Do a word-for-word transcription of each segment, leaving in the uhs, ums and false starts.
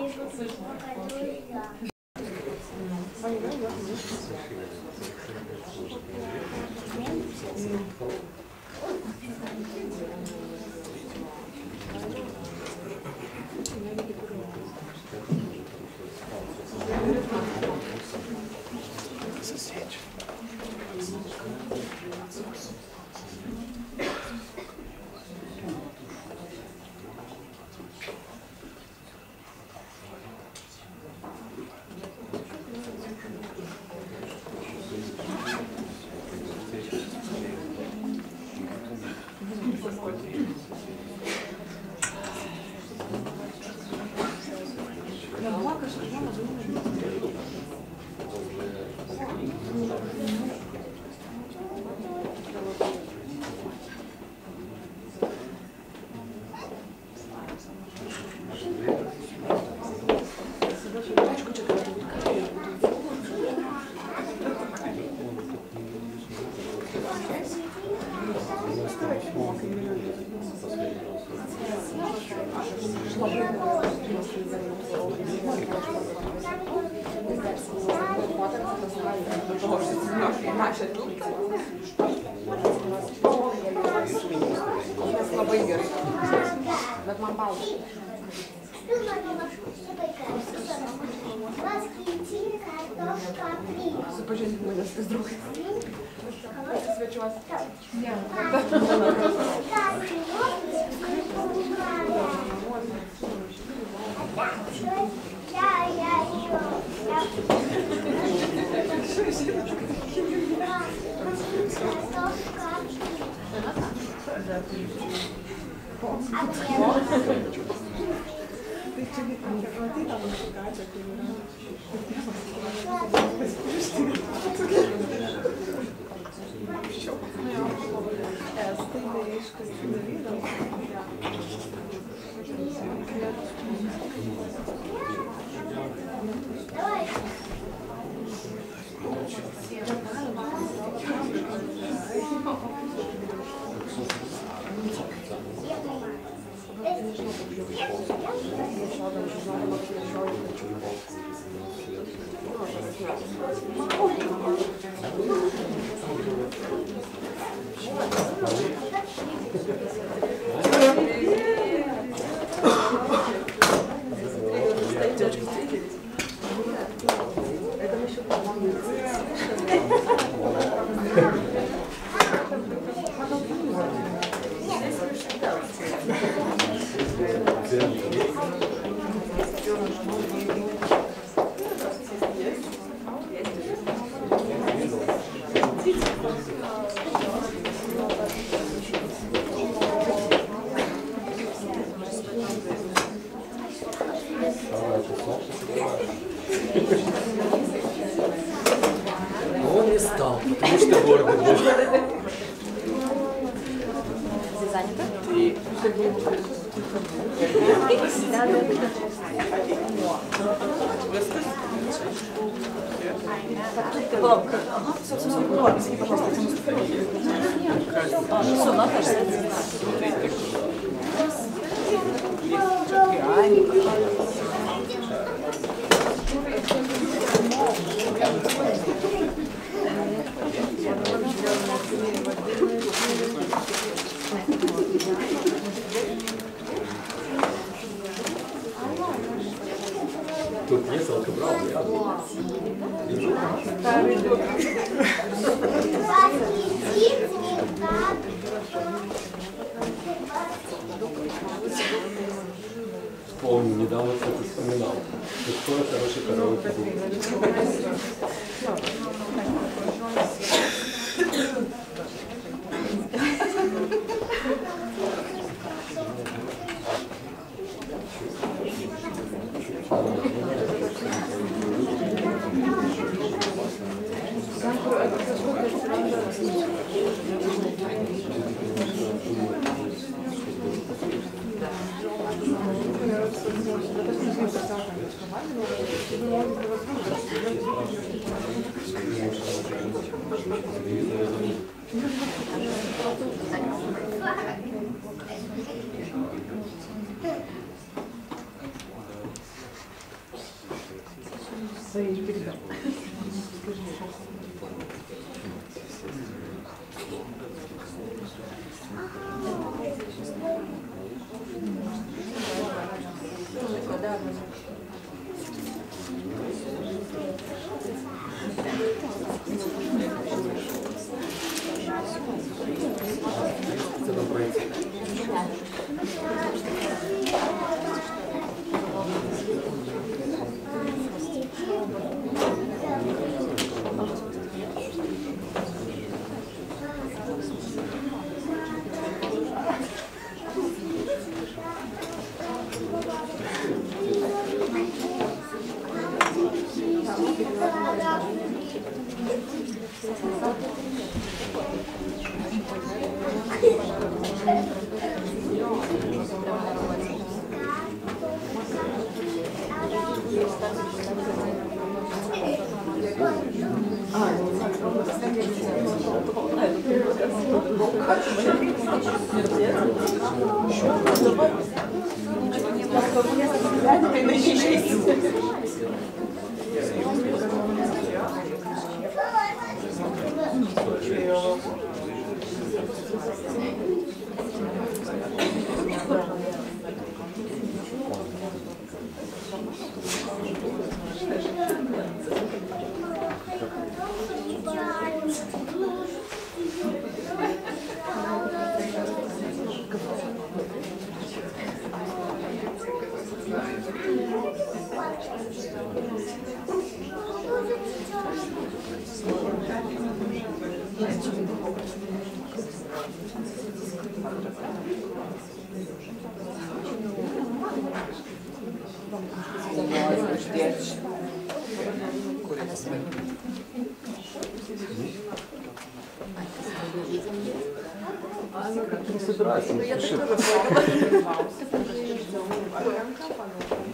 Редактор субтитров А.Семкин Корректор А.Егорова своей передачи.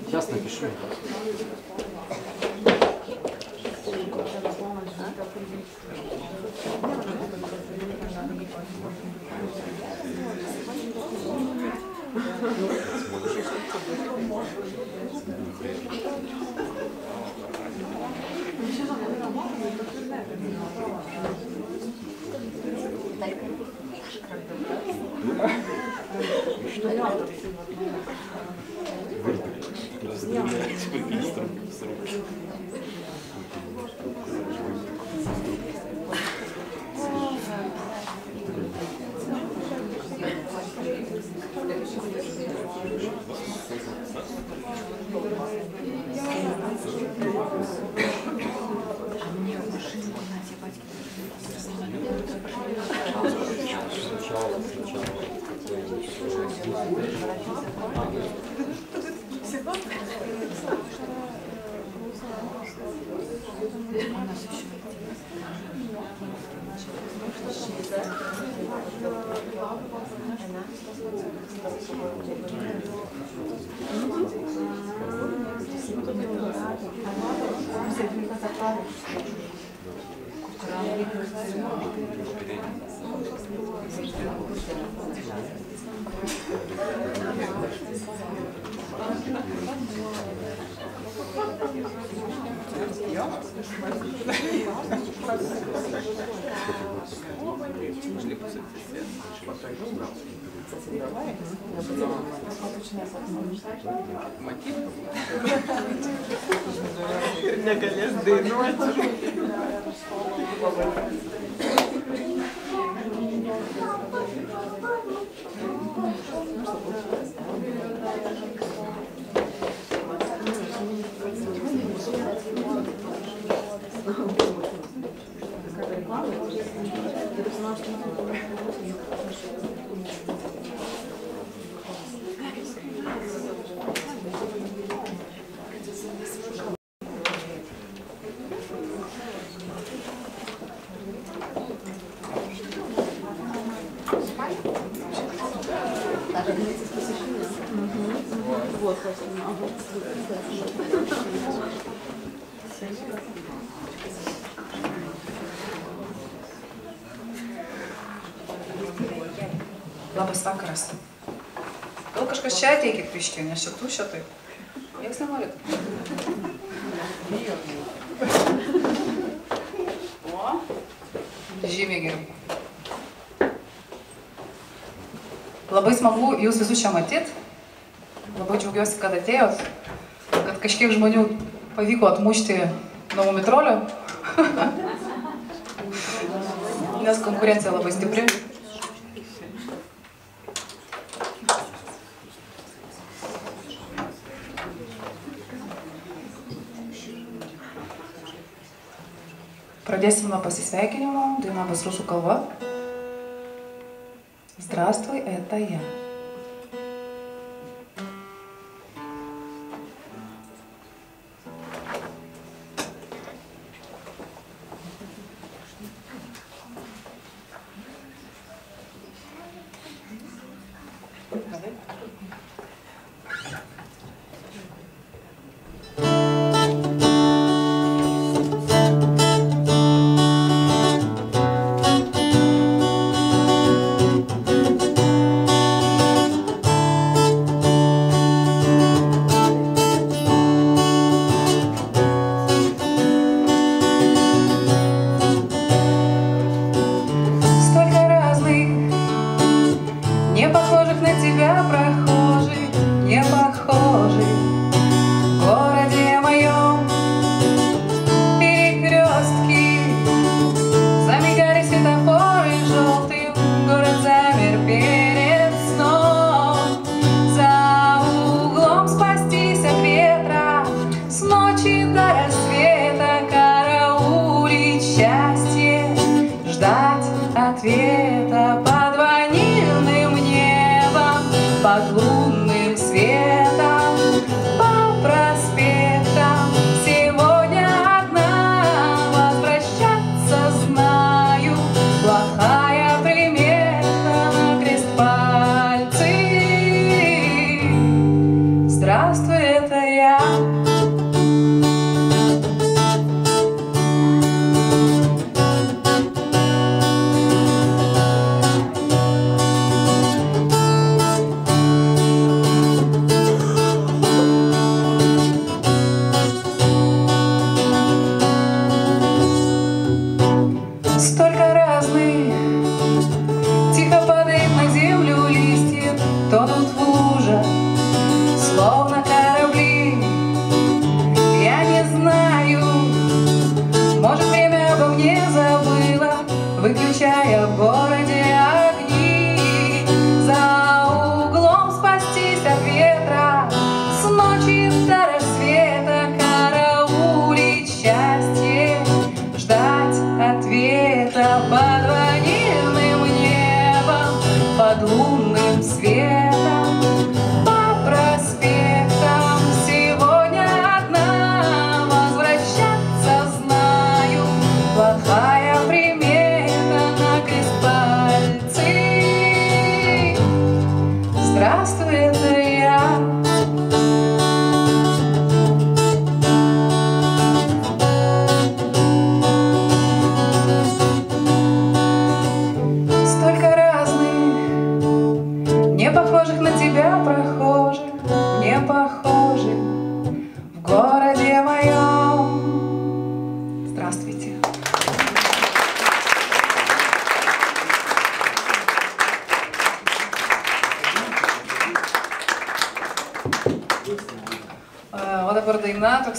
Сейчас напишу. Labas vakaras. Gal kažkas čia ateikit piški, nes šitų šitai. Jak samolot. O, žymiai gerai. Labai smagu jūs visus čia matyt. Labai džiaugiuosi, kad atėjot. Kad kažkiek žmonių pavyko atmušti nuo mumitrolio. Nes konkurencija labai stipri. Pradėsim nuo pasisveikinimo, daina bus rusų kalba. Здравствуй, это я.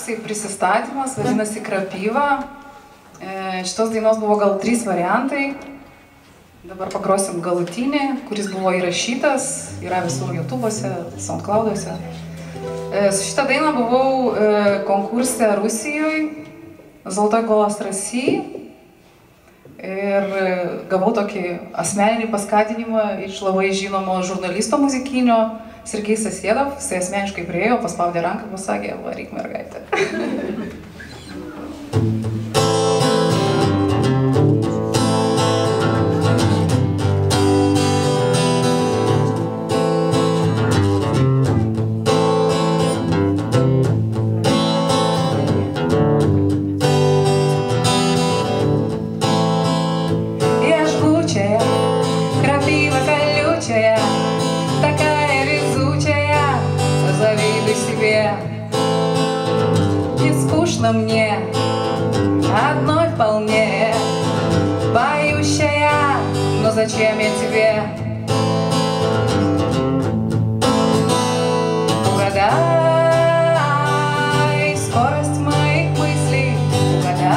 Prisistatymas, vadinasi Krapyva. Šitos dainos buvo gal trys variantai. Dabar pakrosim galutinį, kuris buvo įrašytas, yra visur YouTube'ose, SoundCloud'ose. Su šitą dainą buvau konkurse Rusijoje, Zoltoj golas Rasy, ir gavau tokį asmeninį paskatinimą iš labai žinomo žurnalisto muzikinio, Sergejus Sasėdov, jisai asmeniškai priejo, paspaudė ranką, pasakė, varyk mergaitę. Завидуй себе. скучно мне одной вполне. Поющая, но зачем я тебе? Угадай скорость моих мыслей, угадай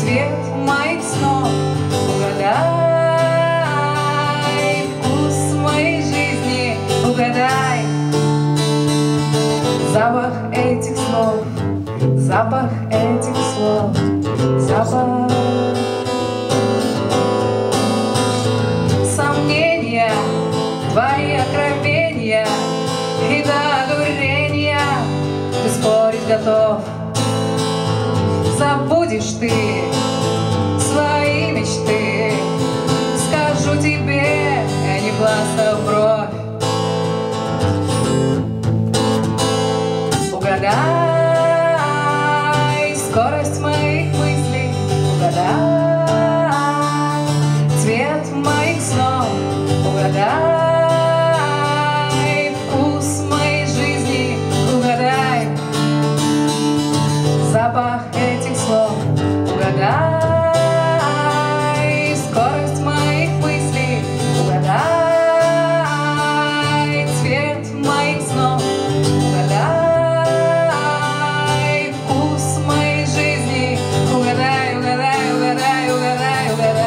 цвет моих снов, угадай вкус моей жизни, угадай запах этих слов, запах этих слов, запах. Сомнения, твои окровения и до дурения ты спорить готов. Забудешь ты свои мечты, скажу тебе, не властно бровь. Угадай скорость моих мыслей, угадай цвет моих снов, угадай вкус моей жизни, угадай запах этих слов, угадай скорость моих мыслей, угадай цвет моих снов, угадай вкус моей жизни, угадай, угадай, угадай, угадай, угадай.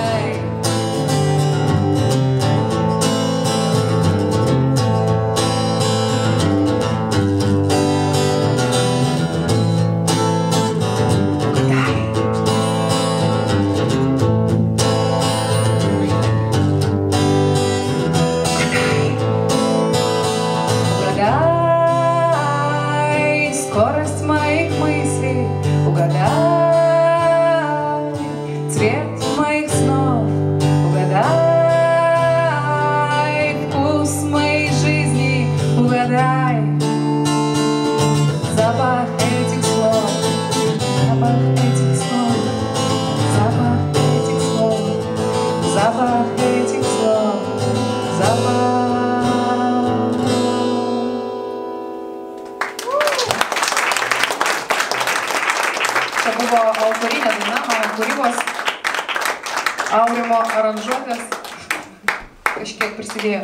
Скорость моих мыслей, угадай цвет моих снов, угадай вкус моей жизни, угадай запах этих слов, запах этих слов, запах этих слов, запах этих слов, запах. To buvo autorinė daina mano kūrybos, Aurimo aranžuotės, kažkiek prisidėjo.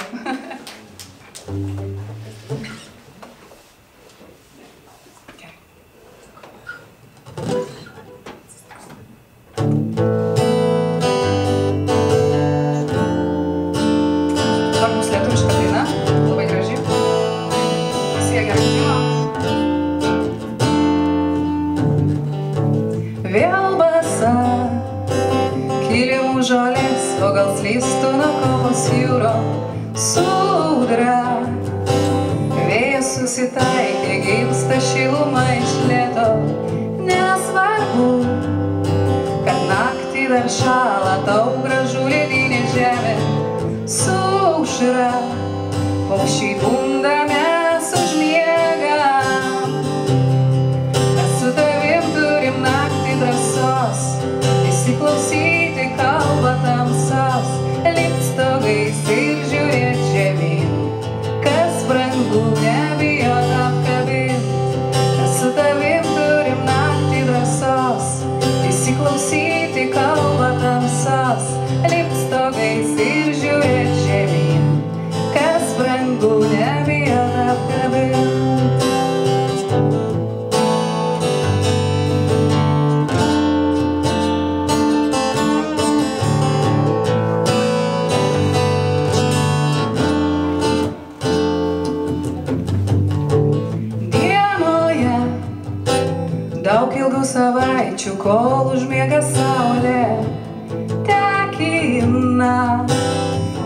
Dar mūsų lietuviška daina, labai graži, visi gerai žino. Žolės, vogals lystų nuo kovos jūro sūdra. Vėjas susitaikė, gimsta šiluma iš lėto. Nesvarbu, kad naktį dar šalą, tau gražu lėdinė žemė sušra. Paukščiai bunda, mes užmiegam, mes su tavim turim naktį drąsos įsiklausyti. Kalba tamsos, lipt stogais ir žiūrėt žemyn, kas brangų nebijot apkabint. Mes su tavim turim naktį drąsos įsiklausyti, kalba tamsos, lipt stogais ir žiūrėt žemyn, kas brangų nebijot apkabint. Savaičių, kol užmiega saulė, tekina.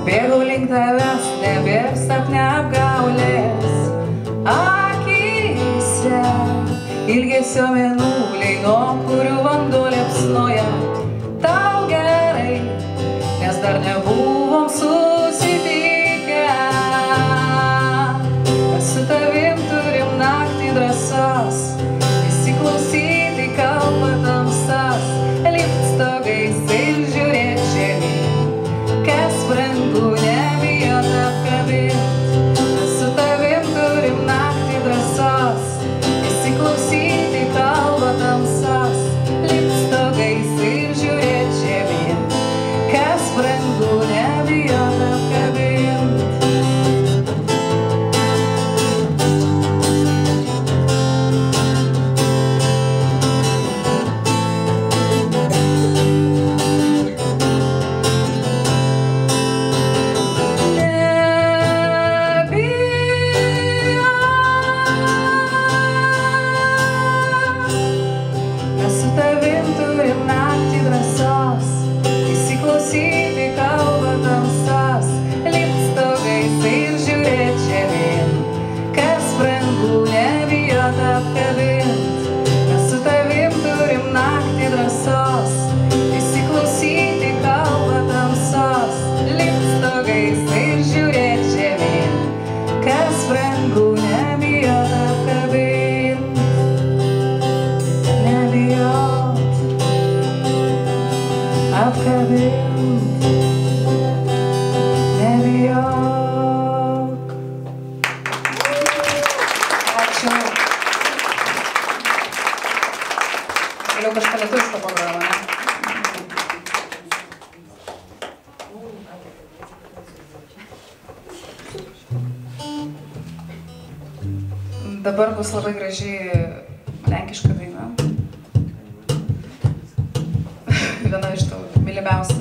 Bėgau link tavęs, nebėr sapne apgaulės akyse. Ilgesio mėnuliai, nuo kurių vanduo liepsnoja. Tau gerai, nes dar nebuvom susitikę. Mes su tavim turim naktį drąsos įsiklausyti, kalba tamsos, lipt stogais ir žiūrėt žemyn, kas brangų nebijot apkabint. Mes su tavim turim naktį drąsos įsiklausyti. Vėliau kažką lietuviško pagrojome. Dabar bus labai gražiai lenkiška daina. Viena iš tau mylimiausia.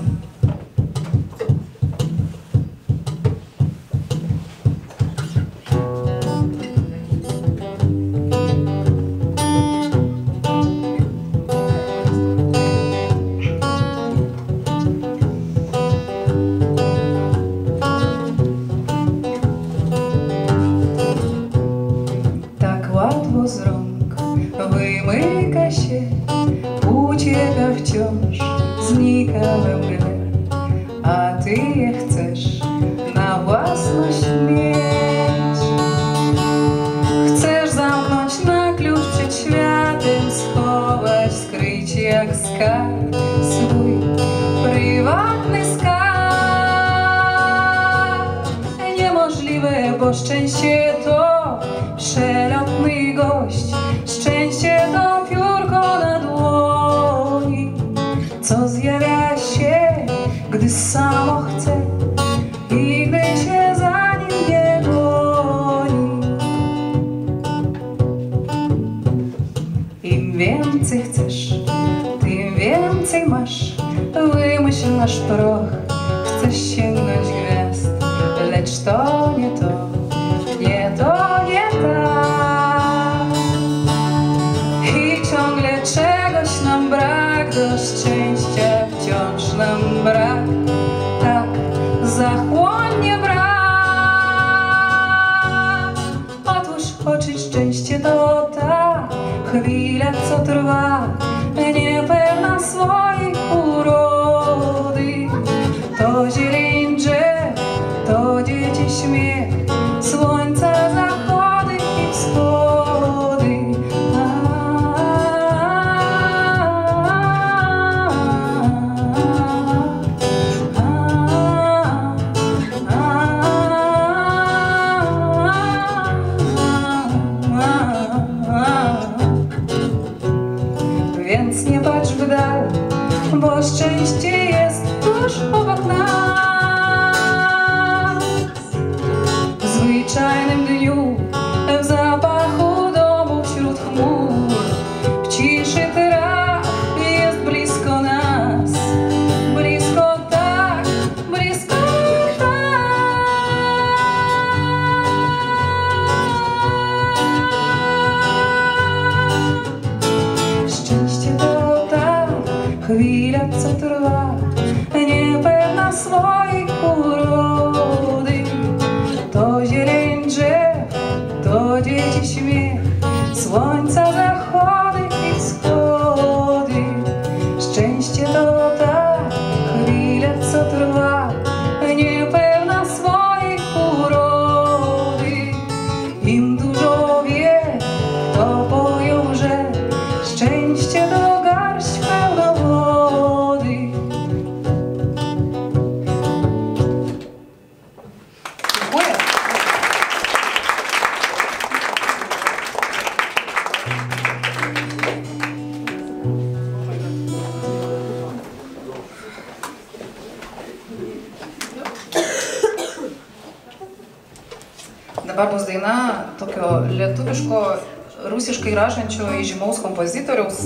Rusiškai rašančio įžymaus kompozitoriaus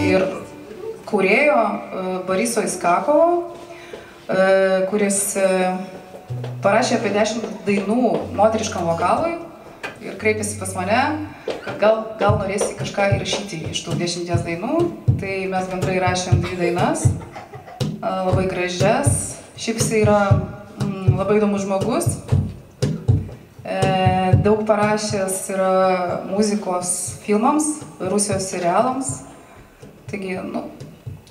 ir kūrėjo Bariso Iskakovo, kuris parašė apie dešimt dainų moteriškam vokalui ir kreipėsi pas mane, kad gal, gal norėsi kažką įrašyti iš tų dešimties dainų. Tai mes bendrai rašėm dvi dainas, labai gražias. Šiaip jis yra labai įdomus žmogus. Daug parašęs yra muzikos filmams, Rusijos serialams, taigi, nu,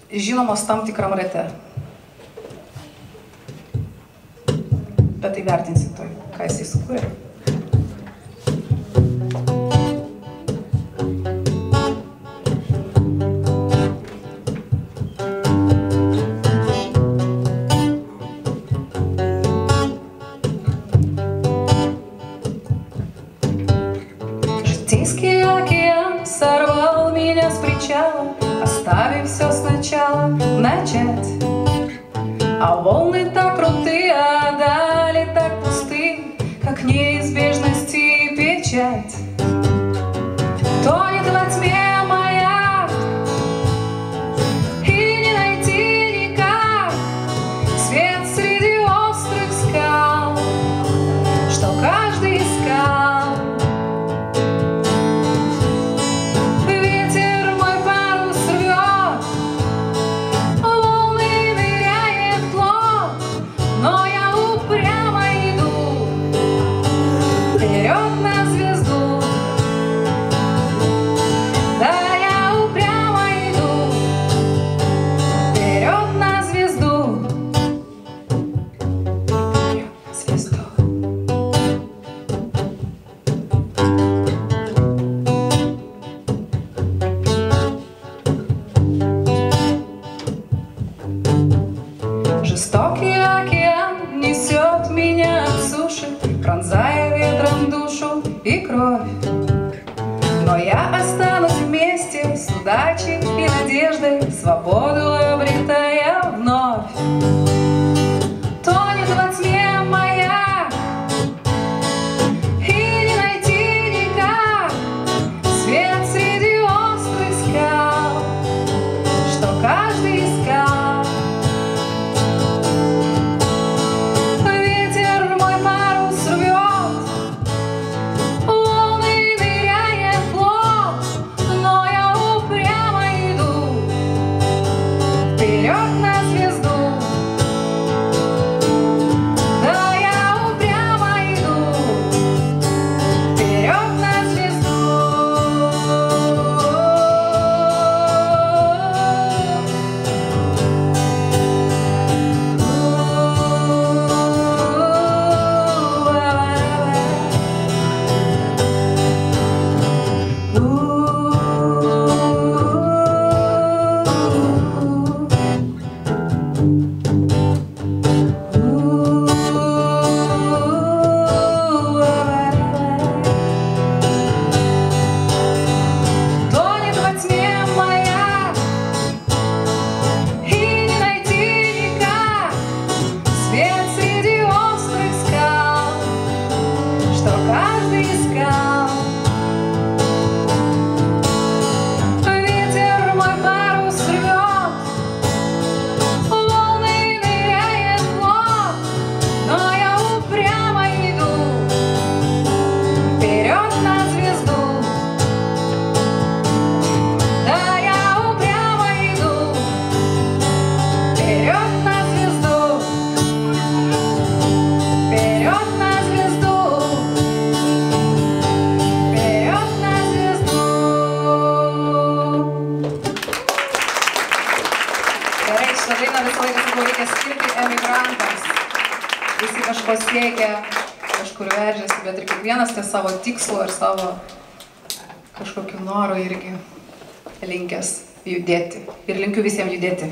žinomos tam tikram rate. Bet tai vertinsim toj, ką jisai sukūrė. заставив все сначала начать. А волны так крутые, а дали так пусты, как неизбежности печать. Тонет во тьме моя, и не найти никак свет среди острых скал, что каждый искал. Жестокий океан несет меня от суши, пронзая ветром душу и кровь. Но я останусь вместе с удачей и надеждой, свободу обретая вновь. Тонет во тьме моя, и не найти никак свет среди острых скал, что каждый искал. Visi kažko siekia, kažkur veržiasi, bet ir kiekvienas tie savo tikslo ir savo kažkokiu noru irgi linkęs judėti. Ir linkiu visiems judėti.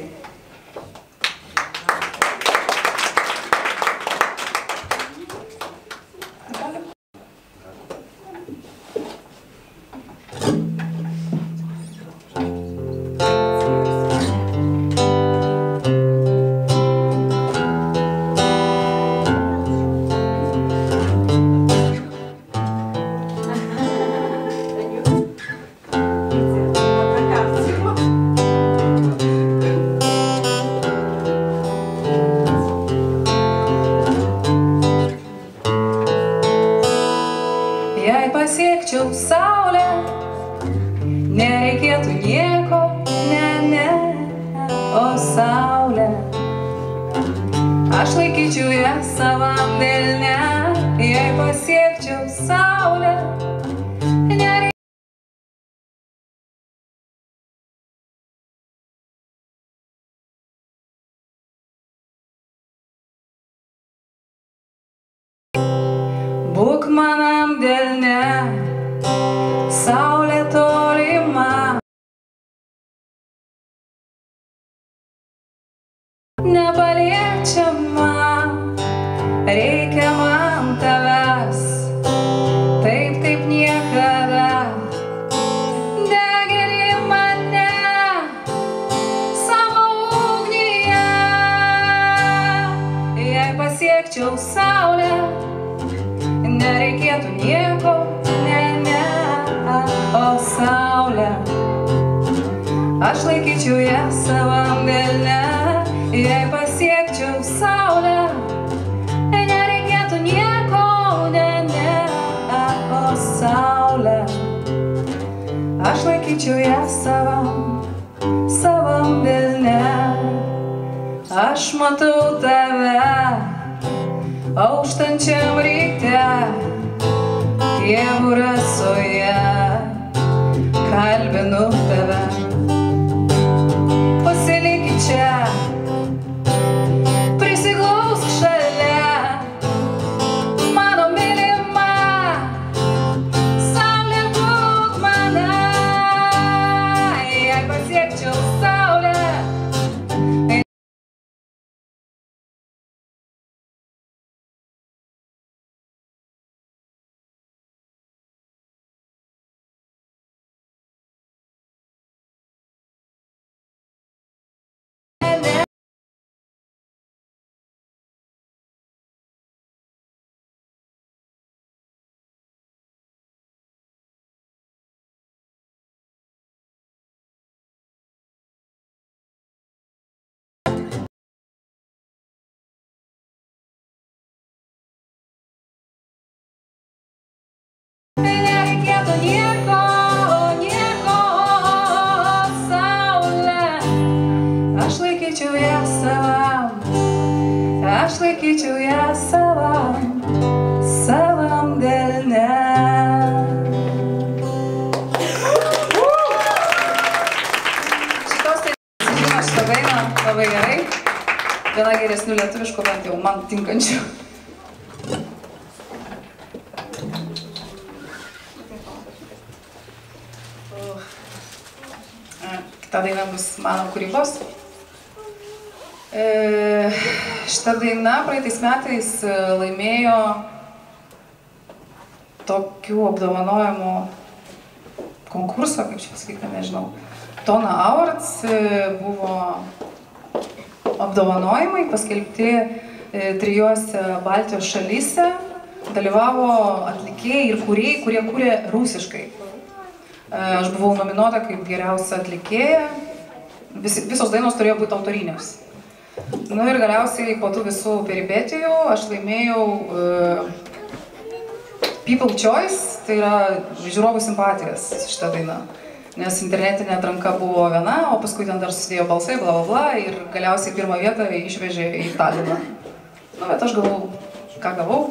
Nereikėtų nieko, ne, ne, o saulė. Aš laikyčiau ją savam delne, jei pasiekčiau saulę. Būk manam delne, saulė tolima. Nepaliečiama, reikia man tavęs, taip, taip niekada. Degini mane, anksčiau saulė, nereikėtų nieko, ne, ne, o saulė. Aš laikyčiau ją savam delne, jei pasiekčiau saulę, nereikėtų nieko, ne, ne, o saulė. Aš laikyčiau ją savam, savam delne. Aš matau tave auštančiam ryte, pievų rasoje kalbinu tave. Pasilik čia, prisiglausk šalia, mano mylima, saulė būk mana, jei pasiekčiau saulę. Nieko, nieko, saulė. Aš laikyčiau ją savam, aš laikyčiau ją savam, savam delne. Šitos tai žinoma, šitą dainą labai gerai. Viena geresnių lietuviškų, bent jau man tinkančių. Šitą dainą bus mano kūrybos. Šitą dainą praeitais metais laimėjo tokių apdovanojimų konkurso, kaip čia pasakyti, nežinau. Tonna Awards buvo apdovanojimai paskelbti trijuose Baltijos šalyse. Dalyvavo atlikėjai ir kūrėjai, kurie kūrė rusiškai. Aš buvau nominuota kaip geriausia atlikėja, visos dainos turėjo būti autorinės. Nu ir galiausiai po tų visų peripetijų aš laimėjau People Choice, tai yra žiūrovų simpatijas šitą dainą. Nes internetinė atranka buvo viena, o paskui ten dar susidėjo balsai, bla bla bla, ir galiausiai pirmą vietą išvežė į Taliną. Nu, bet aš gavau, ką gavau.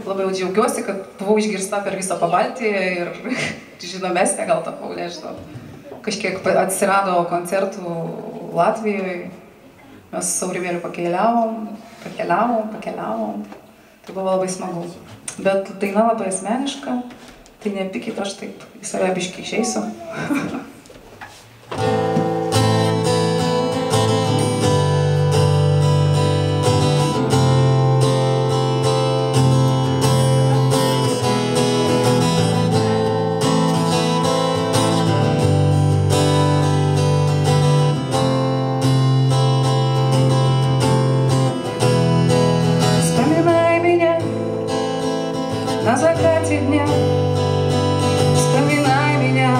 Labai džiaugiuosi, kad buvau išgirsta per visą Pabaltį ir žinomesnė gal tapau, nežinau. Kažkiek atsirado koncertų Latvijoje, mes su Aurimėliu pakeliavom, pakeliavom, pakeliavom. Tai buvo labai smagu. Bet daina labai asmeniška, tai nepykit, aš taip į save biškį išeisiu. На закате дня, вспоминай меня,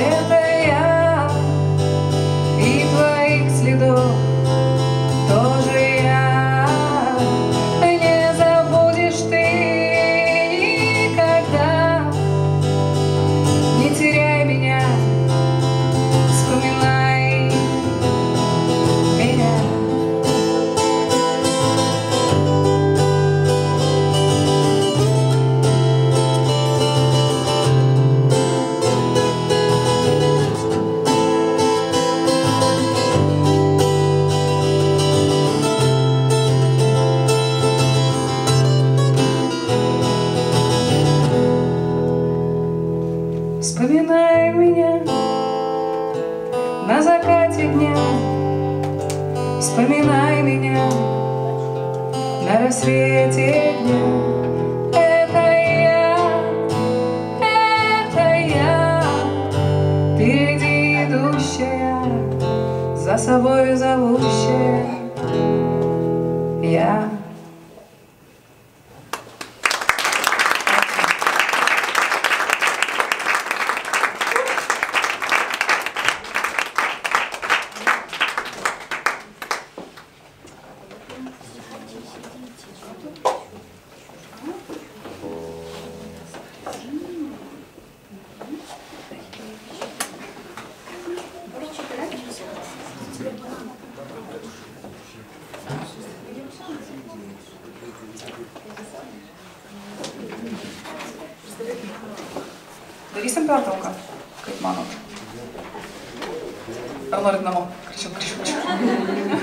Это я, и твоих следов тоже я. Не забудешь ты никогда. Не теряй меня, вспоминай меня. Вспоминай меня на закате дня, вспоминай меня на рассвете дня. Это я, это я, впереди идущая, за собой зовущая я. Bariso Iskakovo, kaip manot? Ar norit namo? Greičiau, greičiau, greičiau.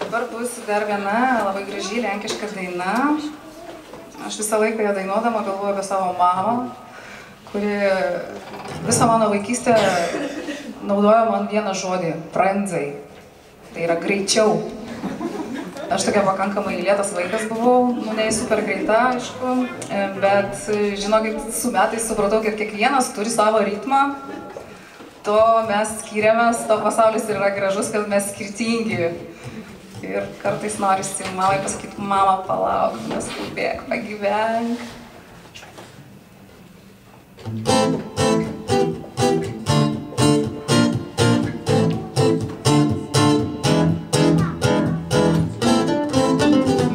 Dabar bus dar viena labai graži lenkiška daina. Aš visą laiką ją dainuodama galvoju apie savo mamą, kuri visą mano vaikystę naudojo man vieną žodį – prandzai. Tai yra greičiau. Aš tokia pakankamai lėtas vaikas buvau, nu ne super greita, aišku, bet žinokit, su metais supratau, kad kiekvienas turi savo ritmą, to mes skiriamės, to pasaulis yra gražus, kad mes skirtingi. Ir kartais norisi mamai pasakyti, mama, palauk, neskubėk, pagyvenk.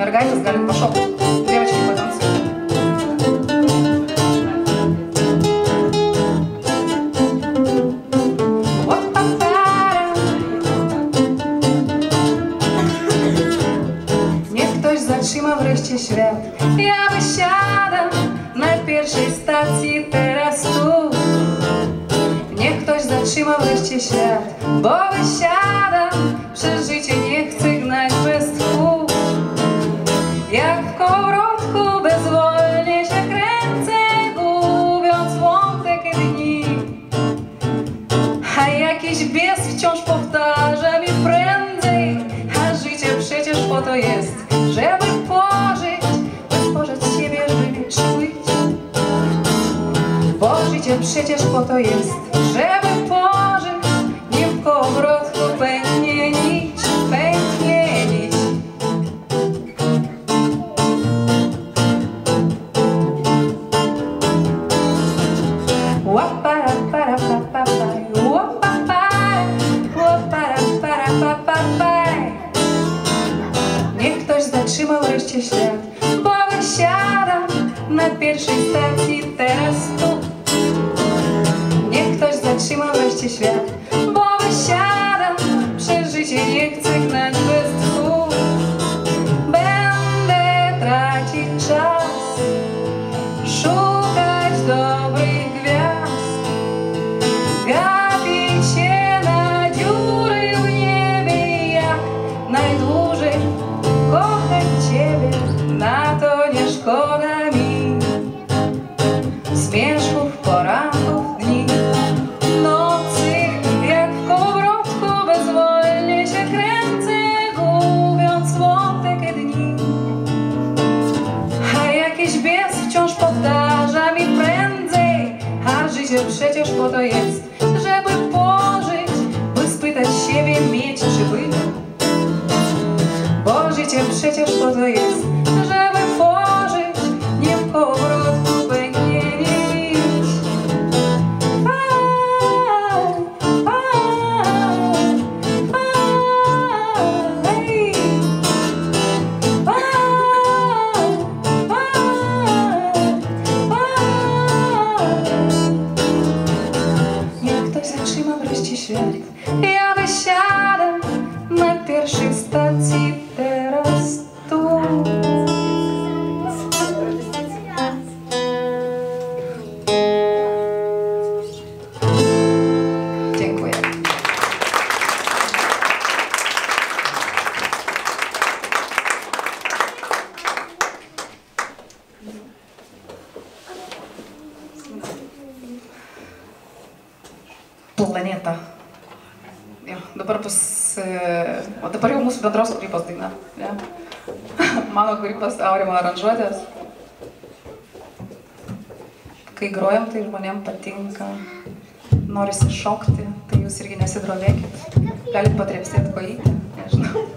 Mergaitės galim pašokti, dievačiai padansuj. Niech ktoś zatrzyma wreszcie świat. Ja wysiadam na pierwszej stacji teraz tu. Niech ktoś zatrzyma wreszcie świat, bo wysiadam, przez życie nie chcę gnać bez tchu. Jak w kołowrotku bezwolnie się kręcę, gubiąc wątek dni. A jakiś bies wciąż powtarza mi prędzej, a życie przecież po to jest, żeby pożyć, wytworzyć siebie, żeby mieć żyć. Bo życie przecież po to jest, żeby pożyć, nie w kołowrotku pęknie nic, pęknie. Niech ktoś zatrzyma wreszcie ślad, bo wysiadam na pierwszej stacji teraz tu. Niech ktoś zatrzyma wreszcie ślad, bo wysiadam, przez życie nie chcę gnać bez tchu. Będę tracić czas, szukać dobrych gwiazd, gapić się na dziury w niebie, jak najdłużej kochać Ciebie, na to nie szkoda mi zmierzchów, poranków, dni, nocy. Jak w kołowrotku bezwolnie się kręcę, gubiąc wątek dni. A jakiś bies wciąż powtarza mi prędzej, a życie przecież po to jest, żeby pożyć, by spytać siebie, mieć czy być. Bo życie przecież po to jest, żeby pożyć, nie w kołowrotku. planetą. Jo, dabar bus, o dabar jau mūsų bendros kūrybos daina. Ja. Mano kūrybos Aurimo aranžuotės. Kai grojam, tai žmonėm patinka, norisi šokti, tai jūs irgi nesidrovėkit, galit patrepsėti kojytę, nežinau.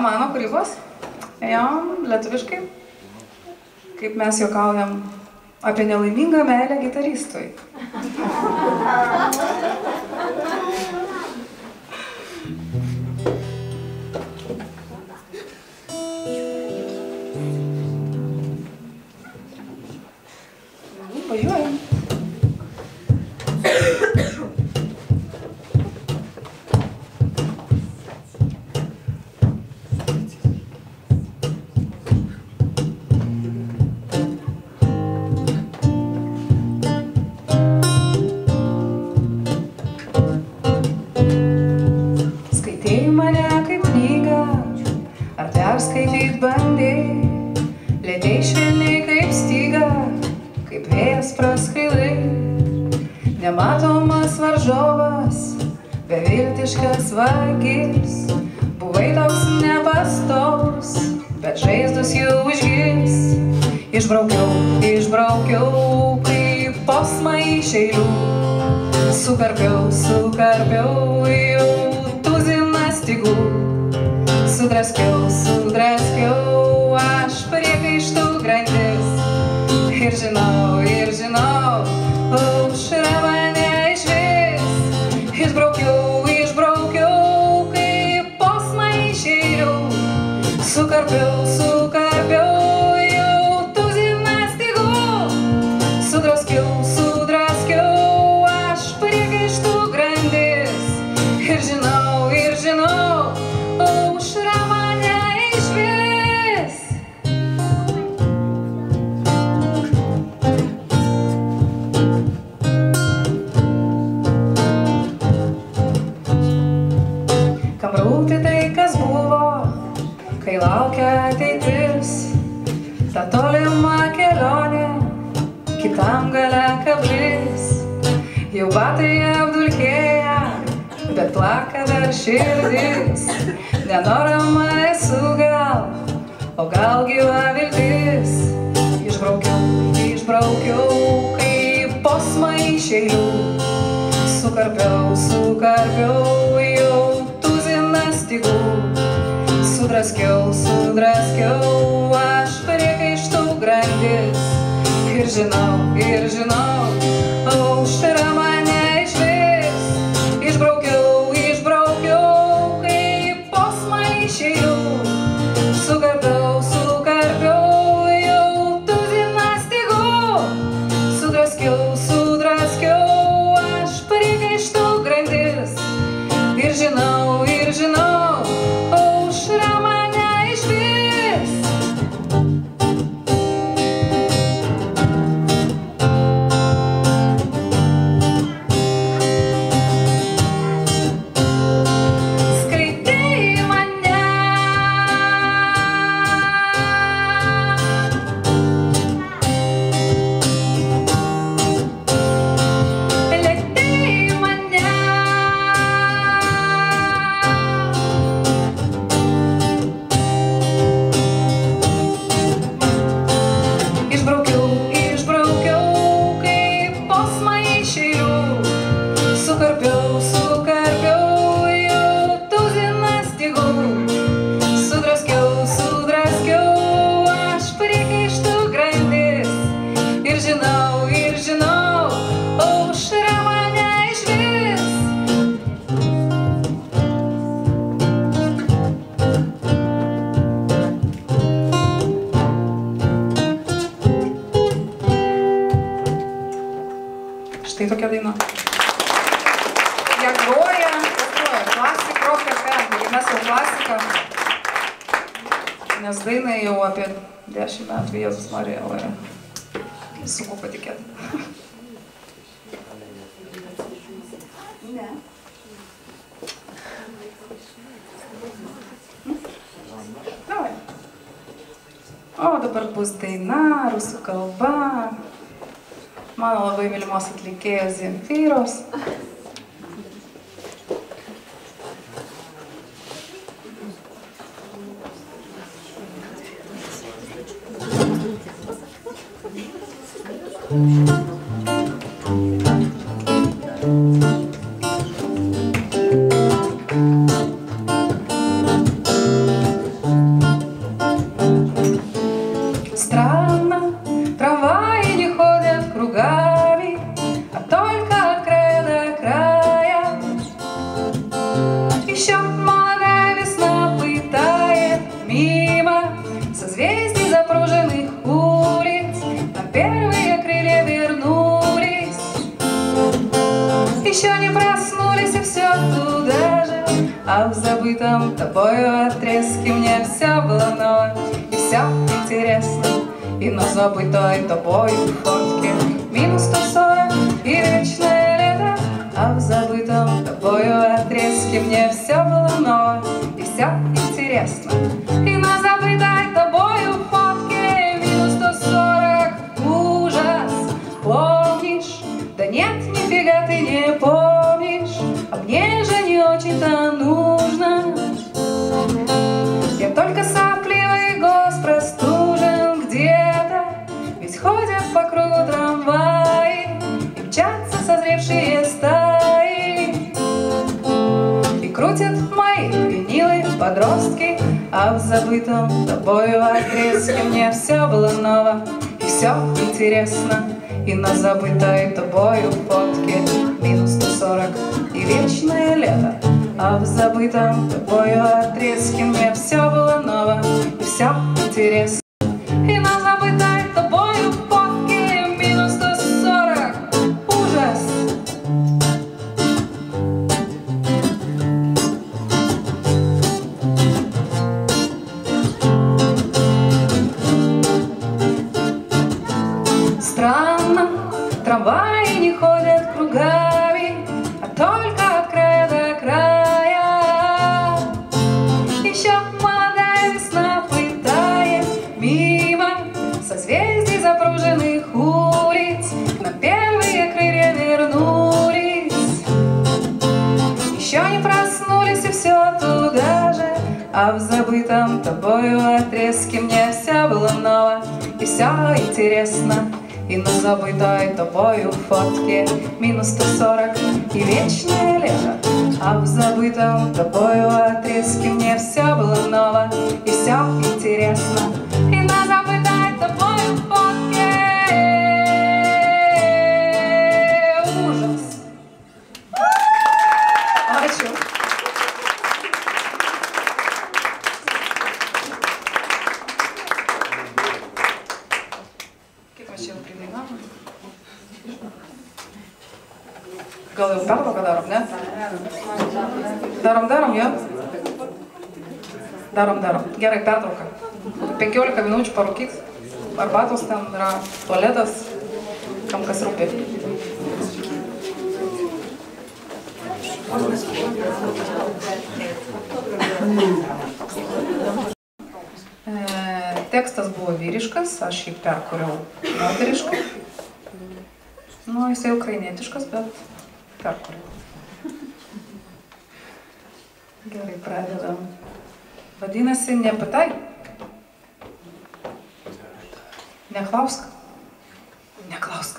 Mano kūrybos, jo, lietuviškai, kaip mes juokaujam apie nelaimingą meilę gitaristui. Pajuojam. beviltiškas vagis, buvai toks nepastovus, bet žaizdus jau užgis. Išbraukiau, išbraukiau, kaip posmą iš eilių, sukarpiau, sukarpiau jau tuziną stygų. Sudraskiau, sudraskiau, aš priekaištų grandis, ir žinau, ir žinau, aušra mane išvis. Išbraukiau, išbraukiau, kaip posmą iš eilių, sukarpiau, sukarpiau jau tuziną stygų. Sudraskiau, sudraskiau, aš priekaištų grandis, ir žinau, ir žinau, aušra mane išvis. Kam rūpi tai, kas buvo, kai laukia ateitis, ta tolima kelionė kitam gale kablis. Jau batai apdulkėja, bet plaka dar širdis. Nenorama esu gal, o gal gyva viltis. Išbraukiau, išbraukiau, kaip posmą iš eilių, sukarpiau, sukarpiau jau tuziną stygų. Sudraskiau, sudraskiau, aš priekaištų grandis, ir žinau, ir žinau, aušra mane išvis. Išbraukiau, išbraukiau, kaip posmą iš eilių, sukarpiau, sukarpiau jau tuziną stygų. Sudraskiau, sudraskiau, aš priekaištų grandis, ir žinau, ir žinau, tai tokia daina. Jie groja, klasik, rock ef em, ir mes jau klasika, nes dainai jau apie dešimt metų, Jėzus Marija, o sunku patikėti. O dabar bus daina rusų kalba. Mano labai mylimos atlikėjos Zemfyros. Еще не проснулись, и все туда же, а в забытом тобою отрезке мне все было ново, и все интересно, и на забытой тобою фотке минус тусовая и вечное лето, а в забытом тобою отрезке мне все было ново, и все интересно, и на забытой тобою фотке минус сто сорок ужас. Помнишь? Да нет, нифига ты не помнишь, а мне же не подростки, а в забытом тобою отрезке мне все было ново, и все интересно, и на забытой тобою фотке минус сто сорок и вечное лето. А в забытом тобою отрезке мне все было ново, и все интересно, и на забытой тобою фотке минус сто сорок. Ужас! Странно, трамваи не ходят кругами, а только от края до края. Еще молодая весна пытает мимо созвездий запруженных улиц, на первые крылья вернулись. Еще не проснулись и все туда же, а в забытом тобою отрезке мне все было ново и все интересно. И на забытой тобою фотке минус сто сорок и вечное лето. А в забытом тобою отрезке мне все было ново и все интересно. И на забытой тобою фотке ужас. Хочу. Galvojam dar kokią darom, ne? Darom, darom, jo? Darom, darom. Gerai, pertrauka. penkiolika minučių parūkyt. Arbatos ten yra, tualetas, kam kas rūpi. Tekstas buvo vyriškas, aš jį perkuriau moteriškai. Nu, jisai ukrainietiškas, bet perkuriau. Gerai, pradedam. Vadinasi, nepatai. Neklausk. Neklausk.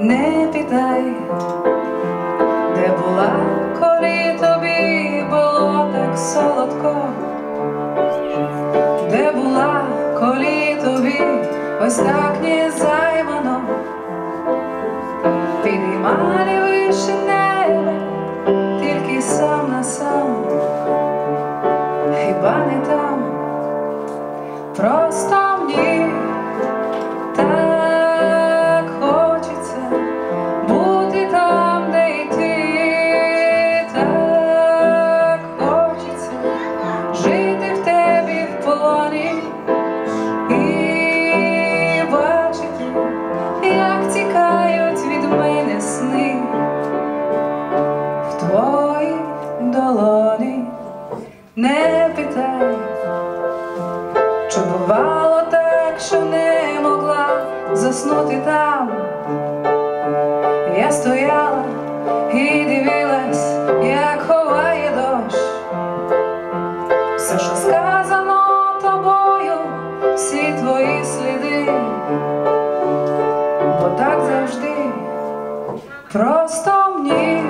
Не питай, де була, коли тобі було так солодко, де була, коли тобі ось так незаймано, підіймали вище неба, тільки сам на сам, хіба не там, просто мені. Не питай, чи бувало так, що не могла заснути там. Я стояла і дивилась, як ховає дощ. Все, що сказано тобою, всі твої сліди. Бо так завжди, просто мені.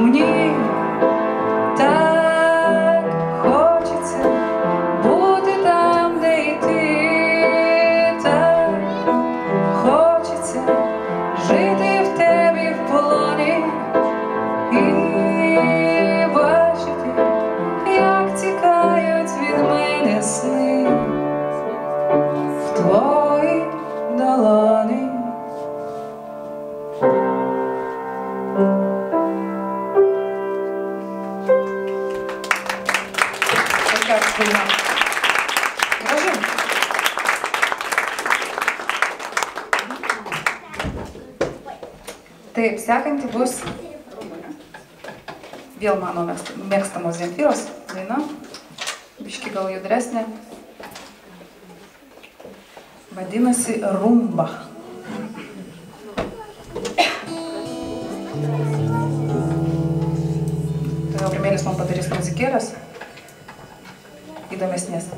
Мне так хочется. dać swój głos. Proszę. Taip, sekanti bus vėl mano mėgstamos Zemfyros daina, biški gal judresnė, vadinasi Rumba. Todėl Primėlis man padarys muzikėlės įdomesnės.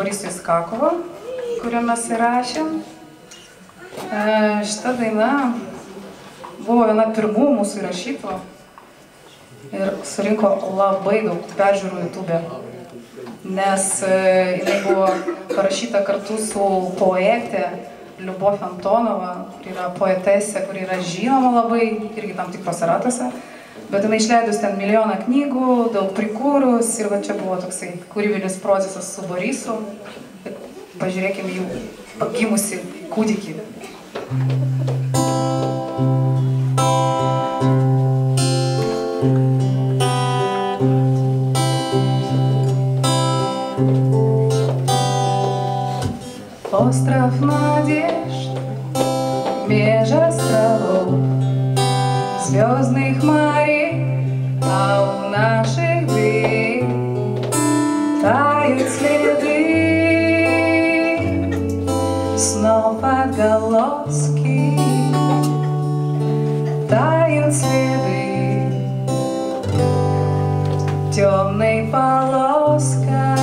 Bariso Iskakovo, kuriuo mes įrašėm. Šita daina buvo viena pirmų mūsų įrašytų ir surinko labai daug peržiūrų YouTube, nes jinai buvo parašyta kartu su poetė Liubov Antonova, kuri yra poetesė, kuri yra žinoma labai, irgi tam tikrose ratose. Bet jinai išleidus ten milijoną knygų, daug prikūrus ir va čia buvo toksai kūrybinis procesas su Borisu. Pažiūrėkime jų pagimusi kūdikį. Ostrov надежд, меж островов, звездных морей, а у наших Червоний полоска.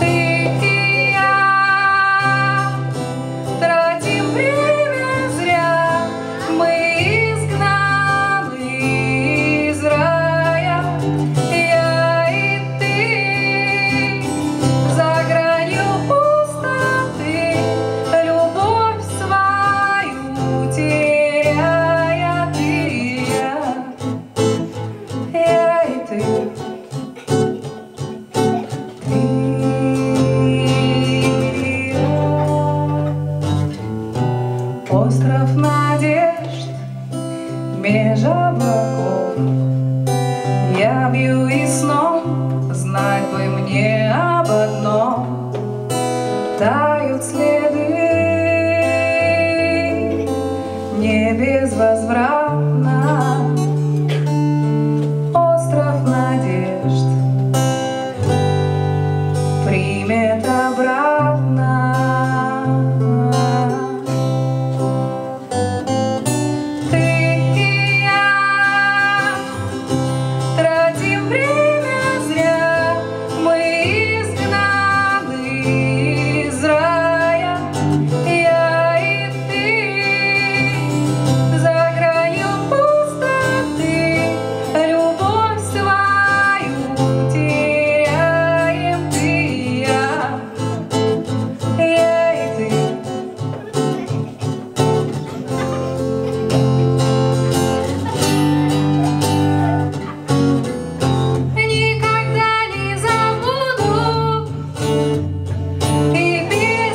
Ты и я тратим время зря. Мы изгнаны из рая. Я и ты за гранью пустоты, любовь свою теряем. Остров надежд меж облаков. Я бью и сном, знай бы мне об одном. Тают следы не безвозвратно. Остров надежд примет обратно. Остров надежд меж островов.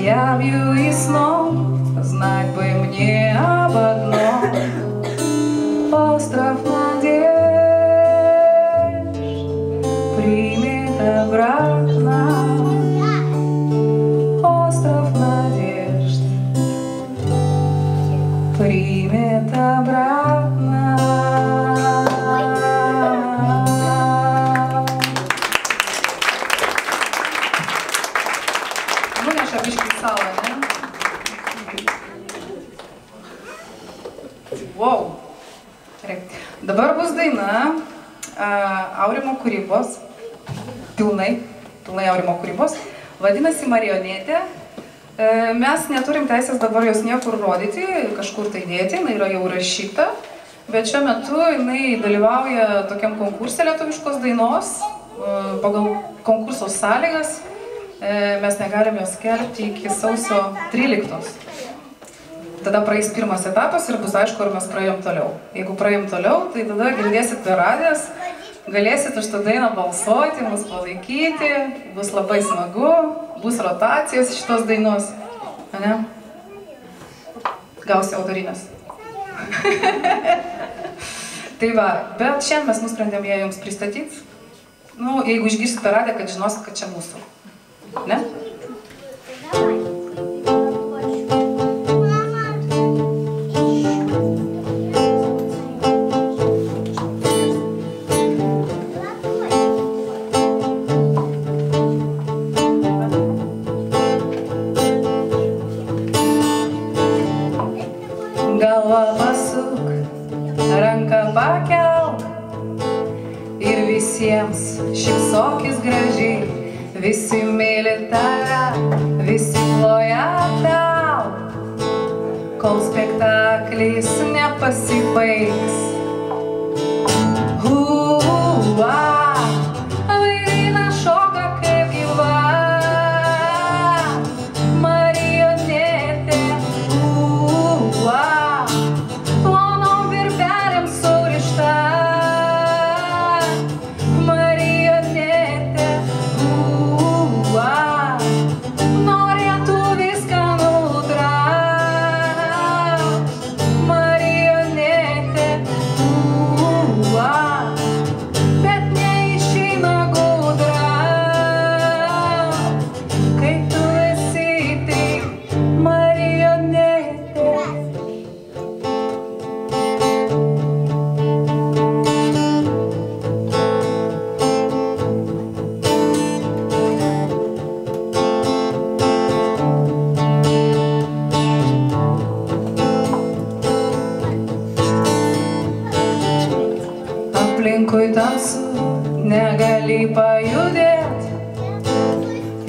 Я бью и сном, знать бы мне об одном. Остров надежд примет обратно. Остров надежд примет обратно. Wow. Dabar bus daina Aurimo kūrybos, pilnai, pilnai Aurimo kūrybos, vadinasi Marionetė. Mes neturim teisės dabar jos niekur rodyti, kažkur tai dėti, jinai yra jau rašyta, bet šiuo metu jinai dalyvauja tokiam konkurse lietuviškos dainos, pagal konkurso sąlygas. Mes negalime skelbti iki sausio tryliktos. Tada praeis pirmas etapas ir bus aišku, ar mes praėjom toliau. Jeigu praėjom toliau, tai tada girdėsit per radijas, galėsit už tą dainą balsuoti, mus palaikyti, bus labai smagu, bus rotacijos šitos dainos. Ane? Gausi autorinės. Tai va, bet šiandien mes nusprendėm ją jums pristatyti. Nu, jeigu išgirsit per radiją, kad žinosit, kad čia mūsų. Ne? Galva pasuk, ranką pakelk ir visiems šypsokis gražiai. Visi myli tave, visi ploja tau, kol spektaklis nepasibaigs. Hūva, vaidina šoka kaip gyva, marionetė. Hūva, plonom virvelėm surišta. Marionetė.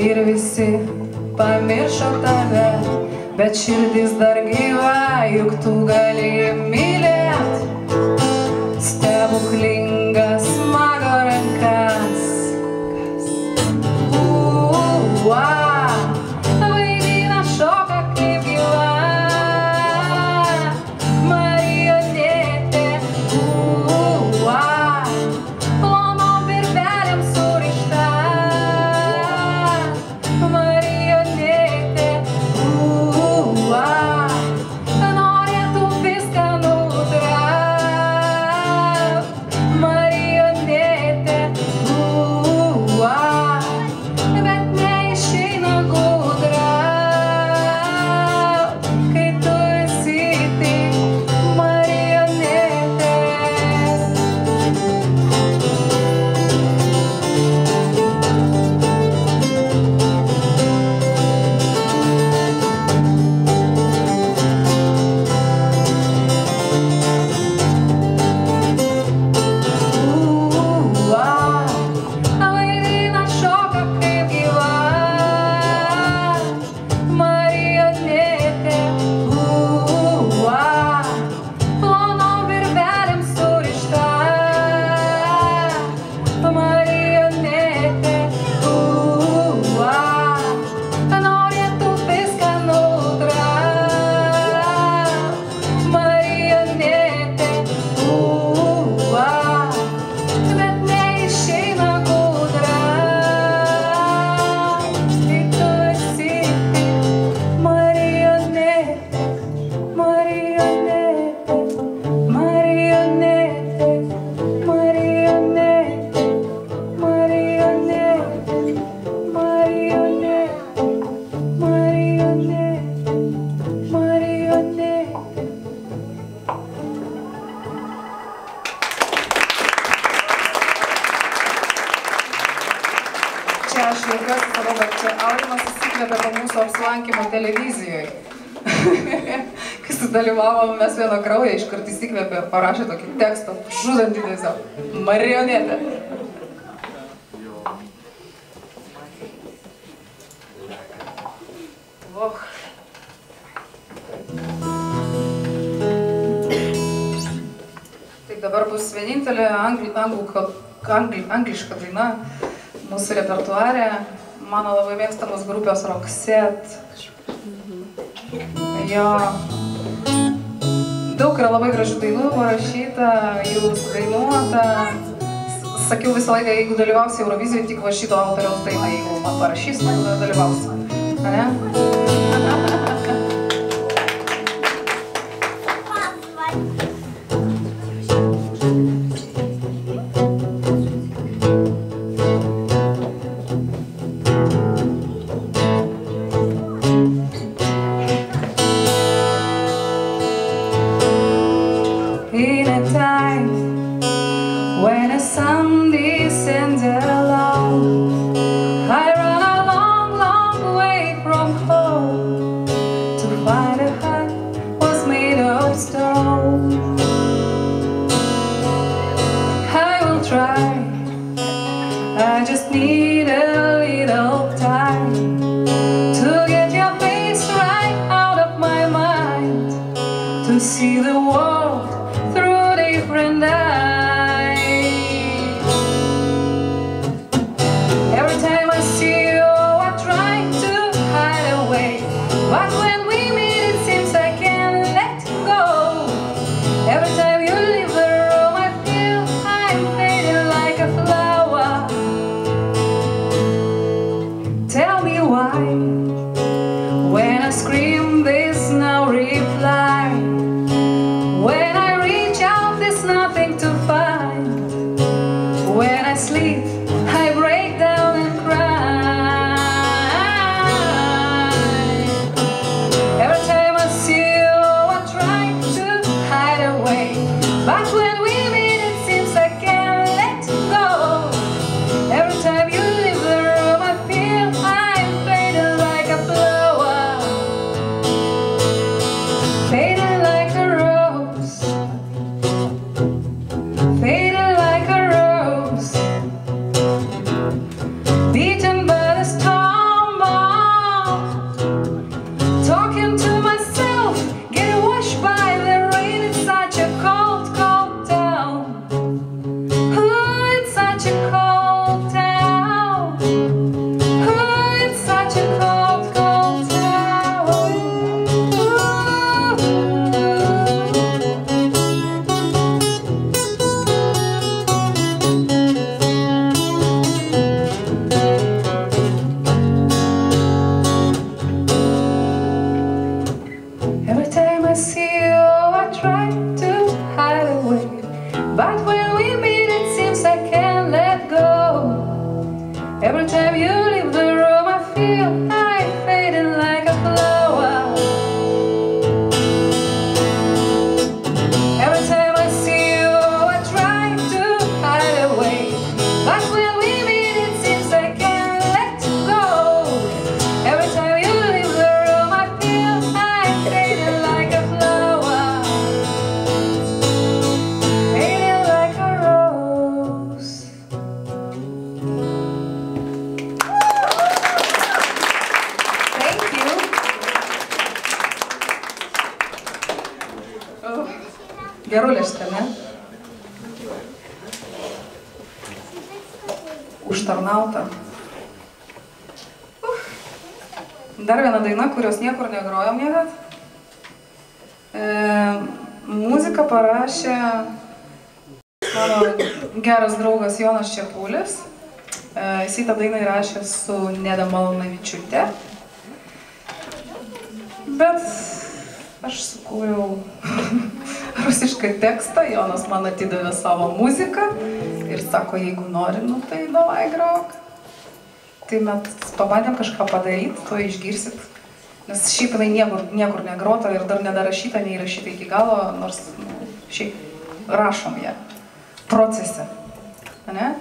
ir visi pamiršo tave, bet širdis dar gyva, juk tu gali mylėt. Stebuklingas mago rankas. Uau! Mes vieno kraują iškart įsikvėpė, parašė tokį tekstą, žudantį tiesiog. Marionetė. Tai dabar bus vienintelė angliška daina mūsų repertuare. Mano labai mėgstamos grupės Roxette. Jo. Daug yra labai gražių dainų parašyta, jų dainuota. Sakiau visą laiką, jeigu dalyvausi Eurovizijoje, tik va šito autoriaus dainą, jeigu man parašys, man dalyvausi. Ane? Geruleška, ne? Užtarnauta. Uh. Dar viena daina, kurios niekur negrojom niekad. E, muziką parašė mano geras draugas Jonas Čepulis. E, jis tą dainą įrašė su Neda Malūnavičiūte. Bet aš sukūriau rusišką tekstą, Jonas man atidavė savo muziką ir sako, jeigu nori, nu tai davai grok. Tai mes pabandėm kažką padaryti, to išgirsit. Nes šiaip jinai niekur, niekur negrota ir dar nedarašyta, neįrašyta iki galo, nors nu, šiaip rašom ją procese. Ane?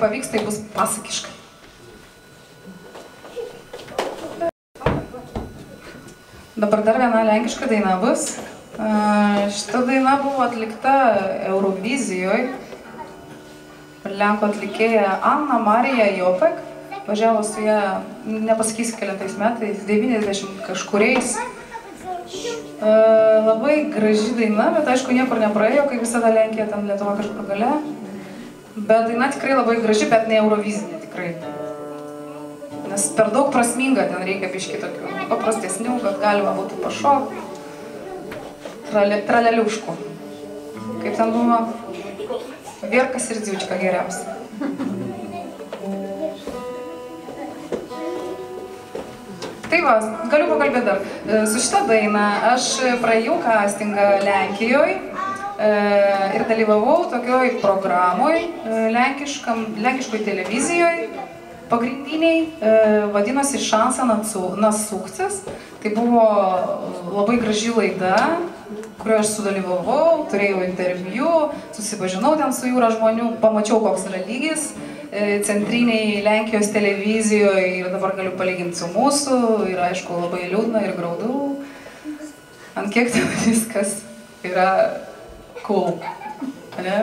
Pavyks, tai bus pasakiškai. Dabar dar viena lenkiška daina bus. Šita daina buvo atlikta Eurovizijoje. Lenko atlikėja Anna Marija Jopek. Važiavo su ją, nepasakysiu kelintais metais, devyniasdešimt kažkuriais. Labai graži daina, bet aišku niekur nepraėjo, kaip visada Lenkija, ten Lietuva kažkur gale. Bet daina tikrai labai graži, bet ne eurovizinė tikrai. Nes per daug prasminga, ten reikia biški tokių paprastesnių, kad galima būtų pašokti. Traleliuškų. Kaip ten buvo? Verkas ir Dziučka geriausia. Tai va, galiu pakalbėti dar. Su šita daina aš praėjau castingą Lenkijoje. Ir dalyvavau tokioj programoj lenkiškoj televizijoj, Pagrindiniai e, vadinosi Šansą na sukces. Tai buvo labai graži laida, kurioje aš sudalyvavau, turėjau interviu, susipažinau ten su jūra žmonių, pamačiau, koks yra lygis e, centriniai Lenkijos televizijoje ir dabar galiu palyginti su mūsų. Ir aišku, labai liūdna ir graudu. Ant kiek ten viskas yra cool, ne?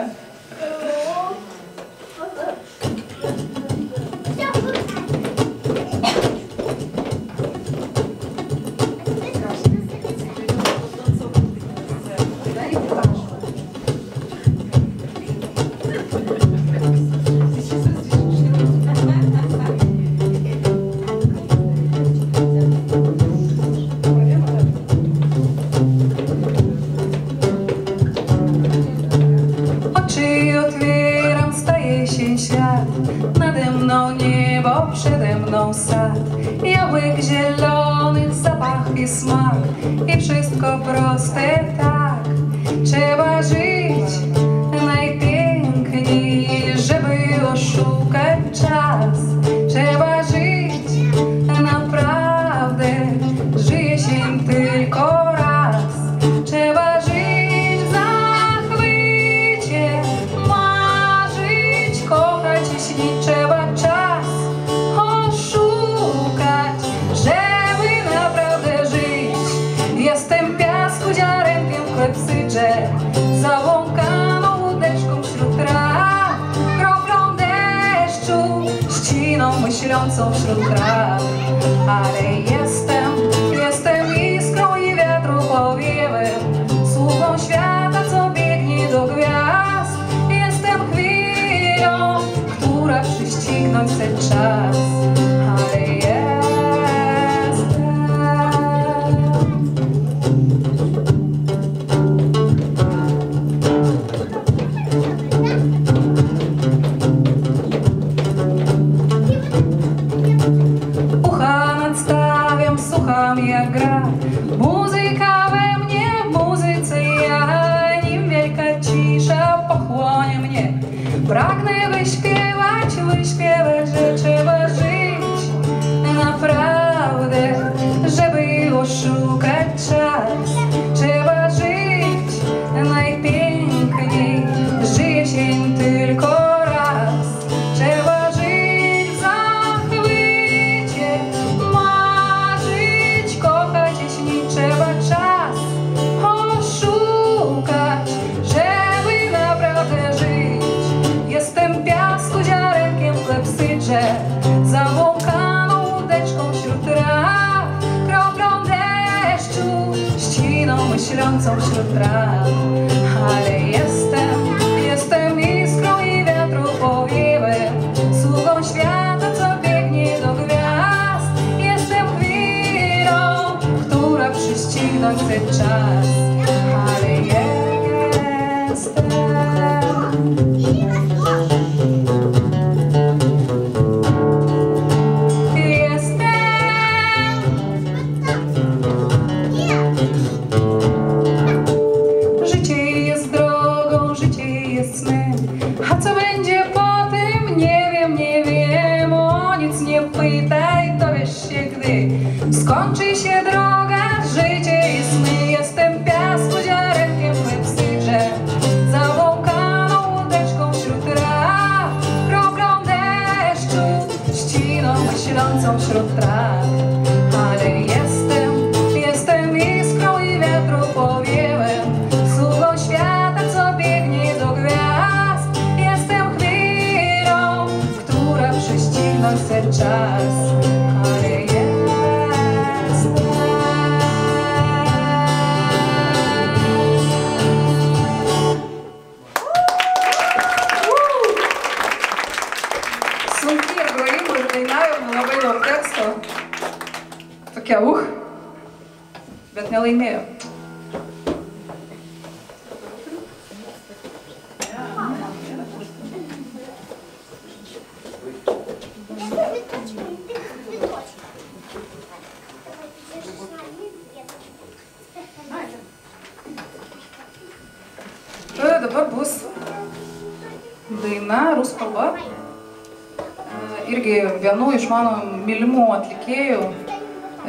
irgi vienu iš mano mylimų atlikėjų,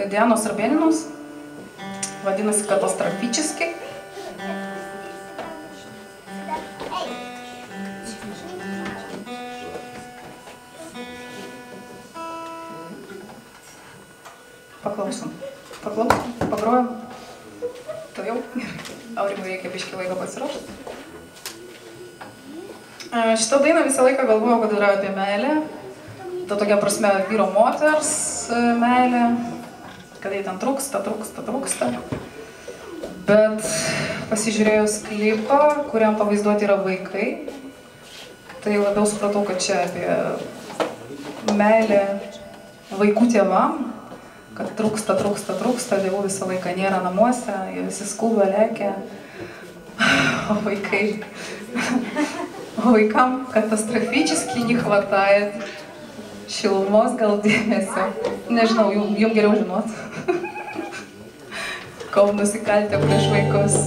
Dianos Arbeninos, vadinasi Katastrofičiski. Paklausom, paklausom, pagrojam. To jau gerai. Aurimui reikia biškį laiko pasiruošti. Šitą dainą visą laiką galvojau, kad yra apie meilę. Ta tokia prasme vyro moters meilė, kad jai ten trūksta, trūksta, trūksta. Bet pasižiūrėjus klipą, kuriam pavaizduoti yra vaikai, tai labiau supratau, kad čia apie meilę vaikų tėvam, kad trūksta, trūksta, trūksta, tėvų visą laiką nėra namuose, jie visi skuba, lekia, o vaikai, o vaikam katastrofičiškai nehvataja šilumos, gal dėmesio, nežinau, jums geriau žinot, kol nusikaltė prieš vaikus.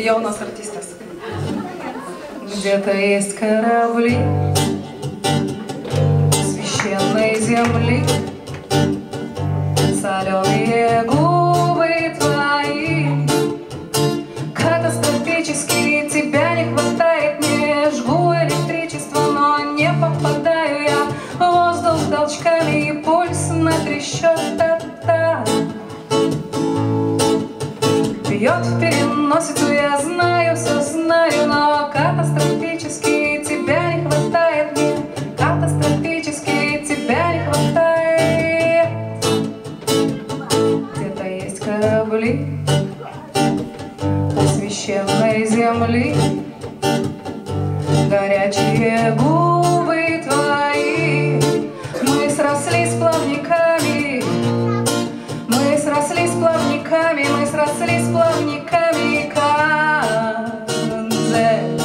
Jaunas артистas. Где-то есть корабли священной земли, соленые губы твои, катастрофически тебя не хватает, не жгу электричество, но не попадаю я в воздух толчками и пульс натрещет та-та. Бьет в переносицу, я знаю, все знаю, но катастрофически тебя не хватает, мне катастрофически тебя не хватает. Где-то есть корабли у священной земли, горячие губы твои, мы срослись с плавниками, мы срослись с плавниками, мы срослись с плавниками, канзе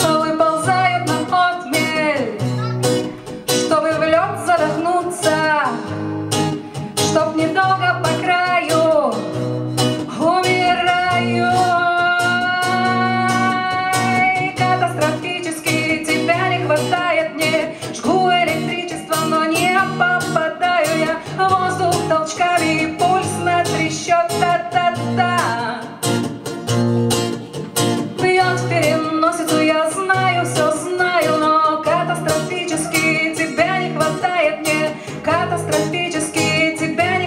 выползают на отмель, чтобы в лед задохнуться, чтоб недолго по краю умираю. Катастрофически тебя не хватает, мне жгу электричество, но не попадаю я в воздух толчками и пульс натрещет. Бьет в переносицу, я знаю, все знаю, но катастрофически тебя не хватает, мне катастрофически тебя не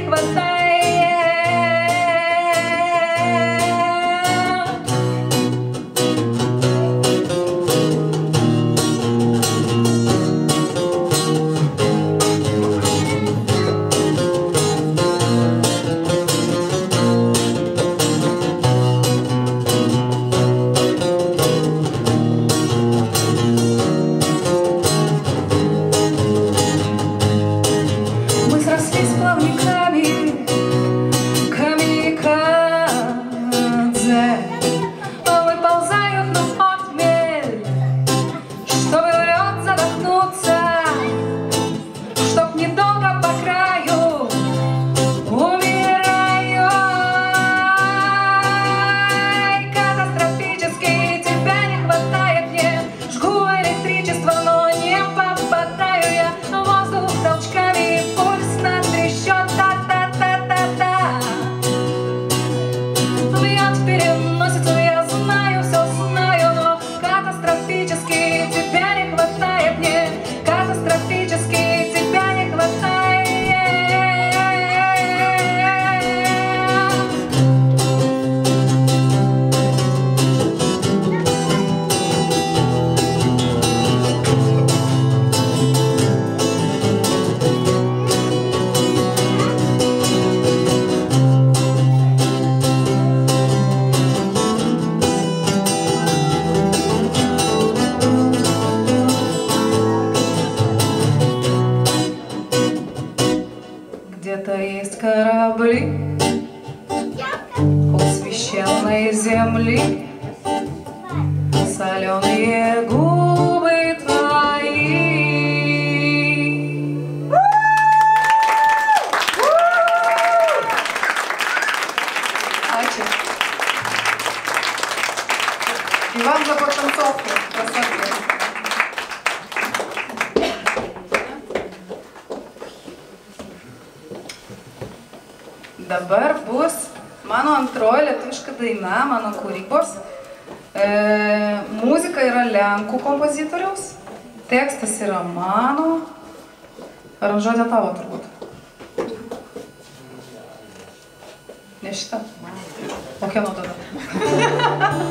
священной земли, соленые губы твои. И вам за потанцовку. Красоты. Dabar bus mano antroji lietuviška daina, mano kūrybos. Muzika yra Lenkų kompozitoriaus, tekstas yra mano, aranžuotė tavo turbūt. Ne šita? O kieno tada?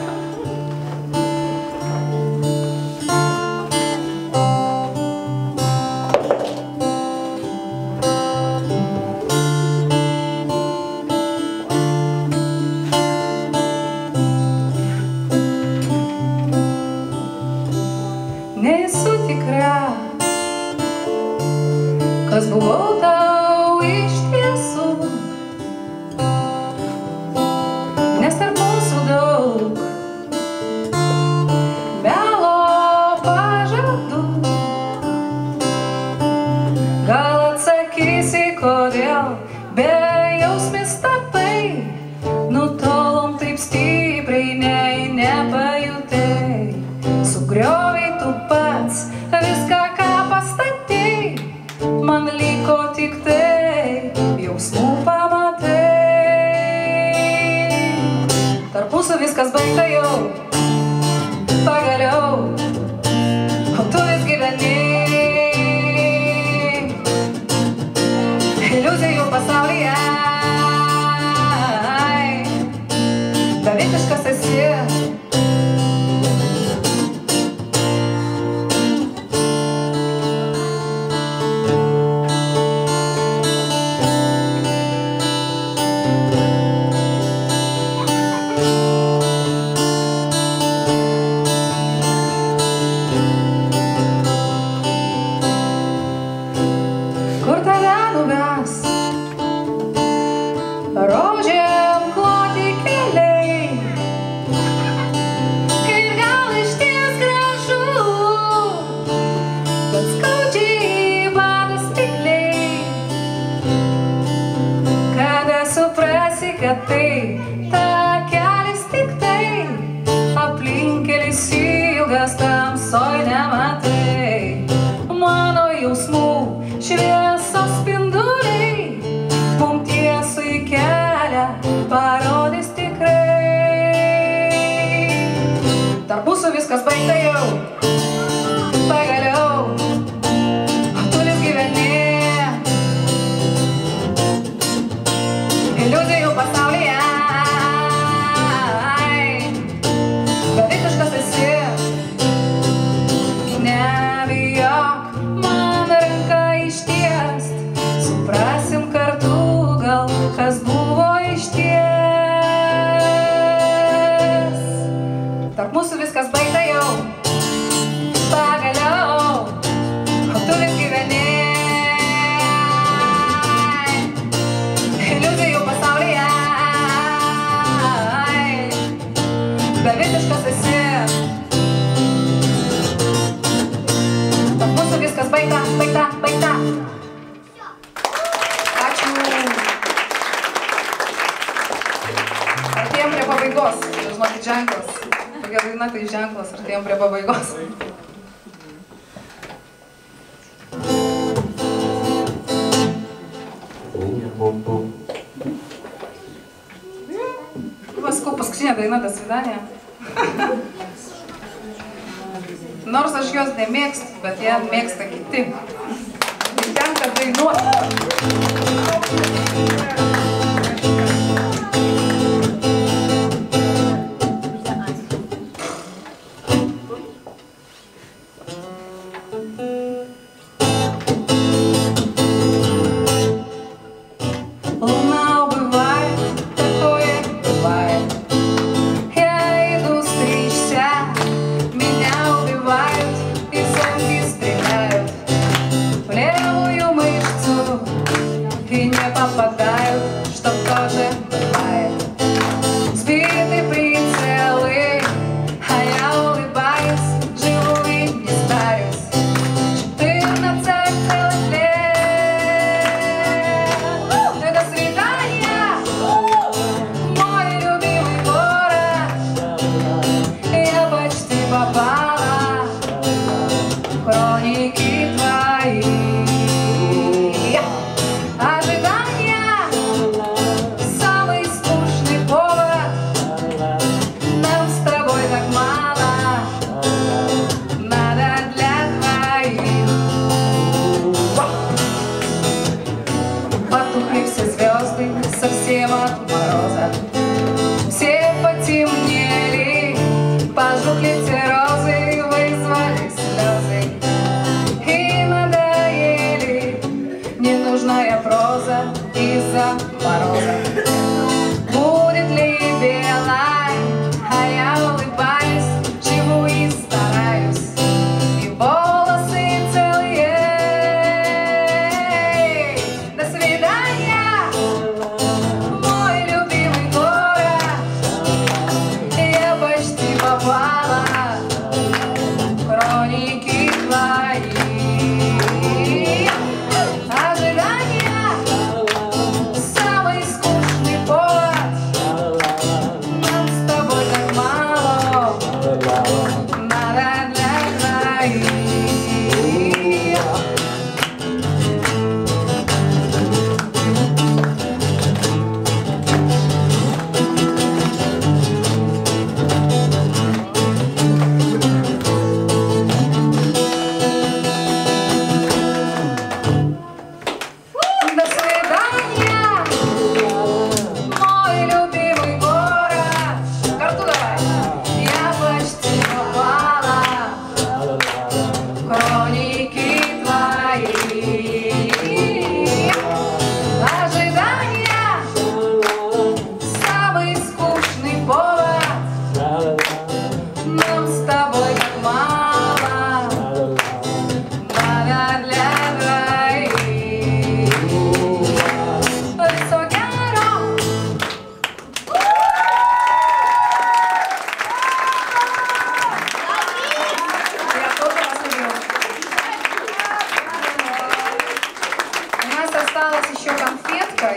И не попадают, что тоже бывает. все потемнели, пожухли те розы, вызвали слезы и надоели ненужная проза из-за мороза. Будет ли белая, а я улыбаюсь, чему и стараюсь, и волосы целые. До свидания!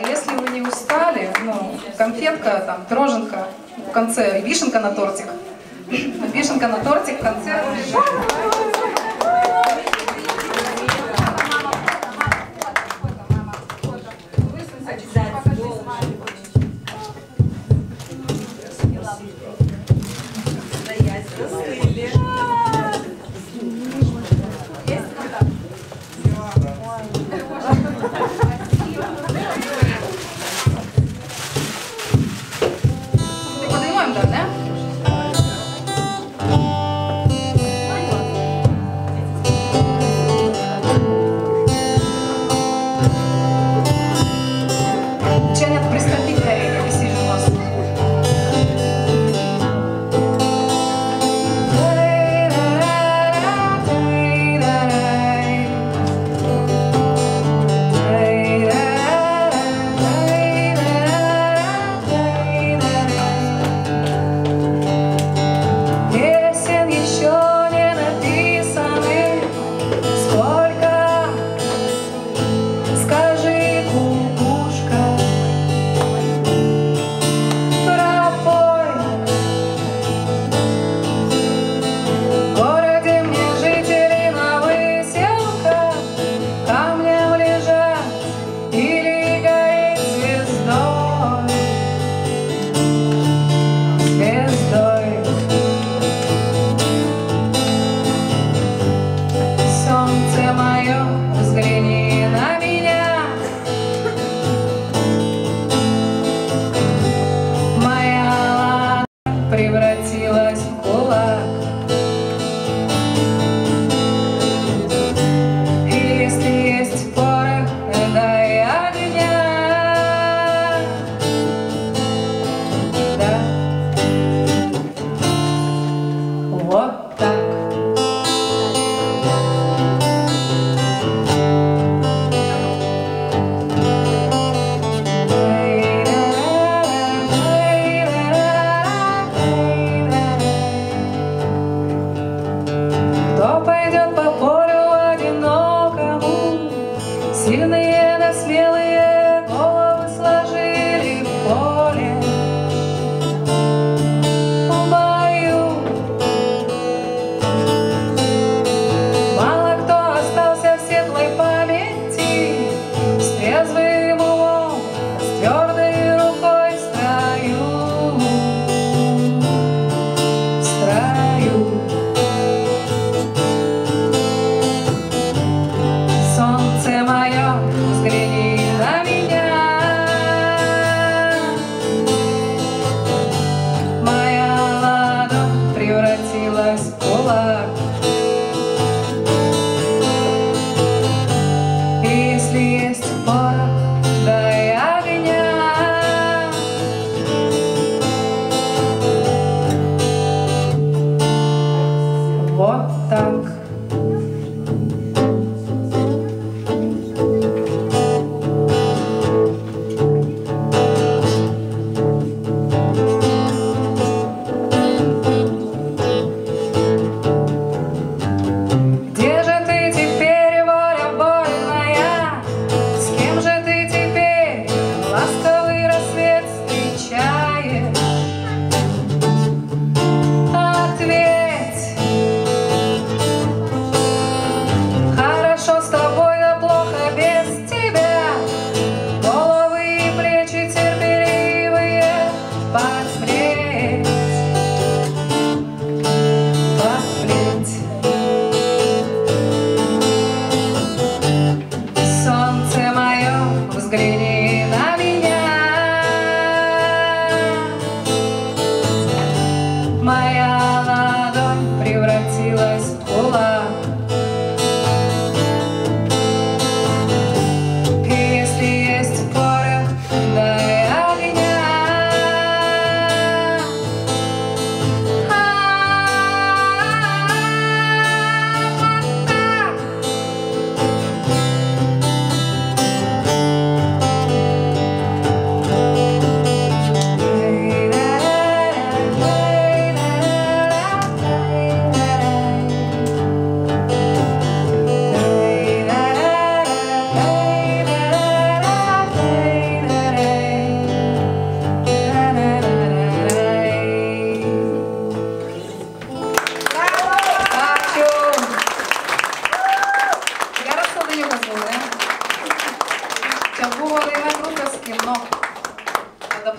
Если вы не устали, ну, конфетка, там, пироженка в конце, вишенка на тортик. Вишенка на тортик в конце. Поднимаем, да, да?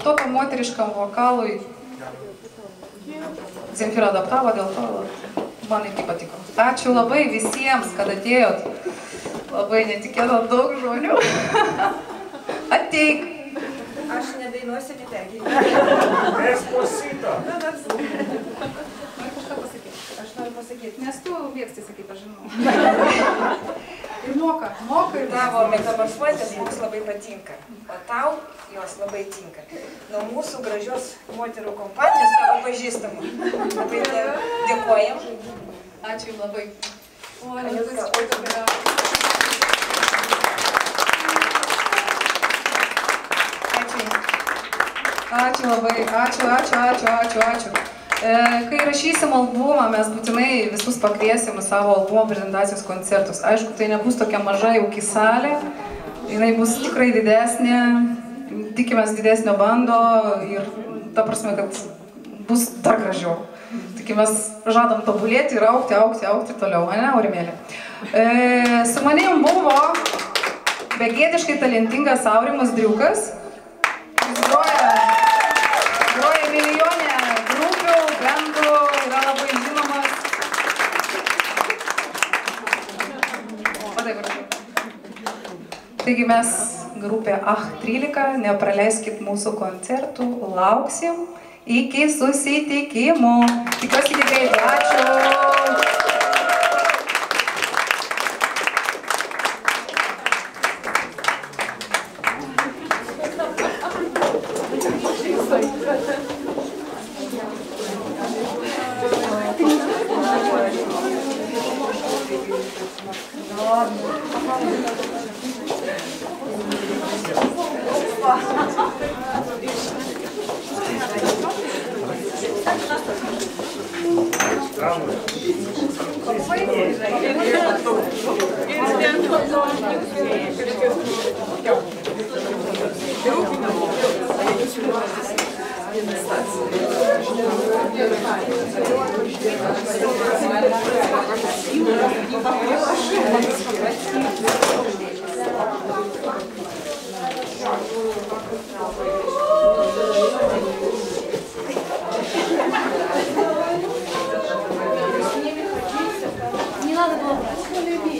Кто по moteriškam vokalui Zemfira adaptavo, dėl to man irgi patiko. Ačiū labai visiems, kad atėjot. Labai netikėta daug žmonių. Ateik. Aš nedainuosiu, nepergyvenu. Esposito. Noriu kažką pasakyti. Aš noriu pasakyti, nes tu mėgsti sakyti, aš žinau. Ir moka, moka ir tavo metamorfuotės mums labai patinka, o tau jos labai tinka. Nuo mūsų gražios moterų kompanijos tavo pažįstamų. Labai dėkojam. Ačiū jums labai. O, Lietuska, oi, tu geriau. Ačiū. Ačiū labai. Ačiū, ačiū, ačiū, ačiū, ačiū. Kai rašysim albumą, mes būtinai visus pakviesim į savo albumo prezentacijos koncertus. Aišku, tai nebus tokia maža jauki salė, jinai bus tikrai didesnė, tikimės didesnio bando ir ta prasme, kad bus dar gražiau. Tikimės žadam tobulėti ir aukti, aukti, aukti toliau, ane, Aurimėlė? Su manim buvo begėdiškai talentingas Aurimas Driukas. Jis groja, groja milijonė. Yra labai žinomas. Taigi mes grupė A H trylika, nepraleiskit mūsų koncertų, lauksim iki susitikimų. Tikiuosi tikrai, ačiū. Не надо было брать.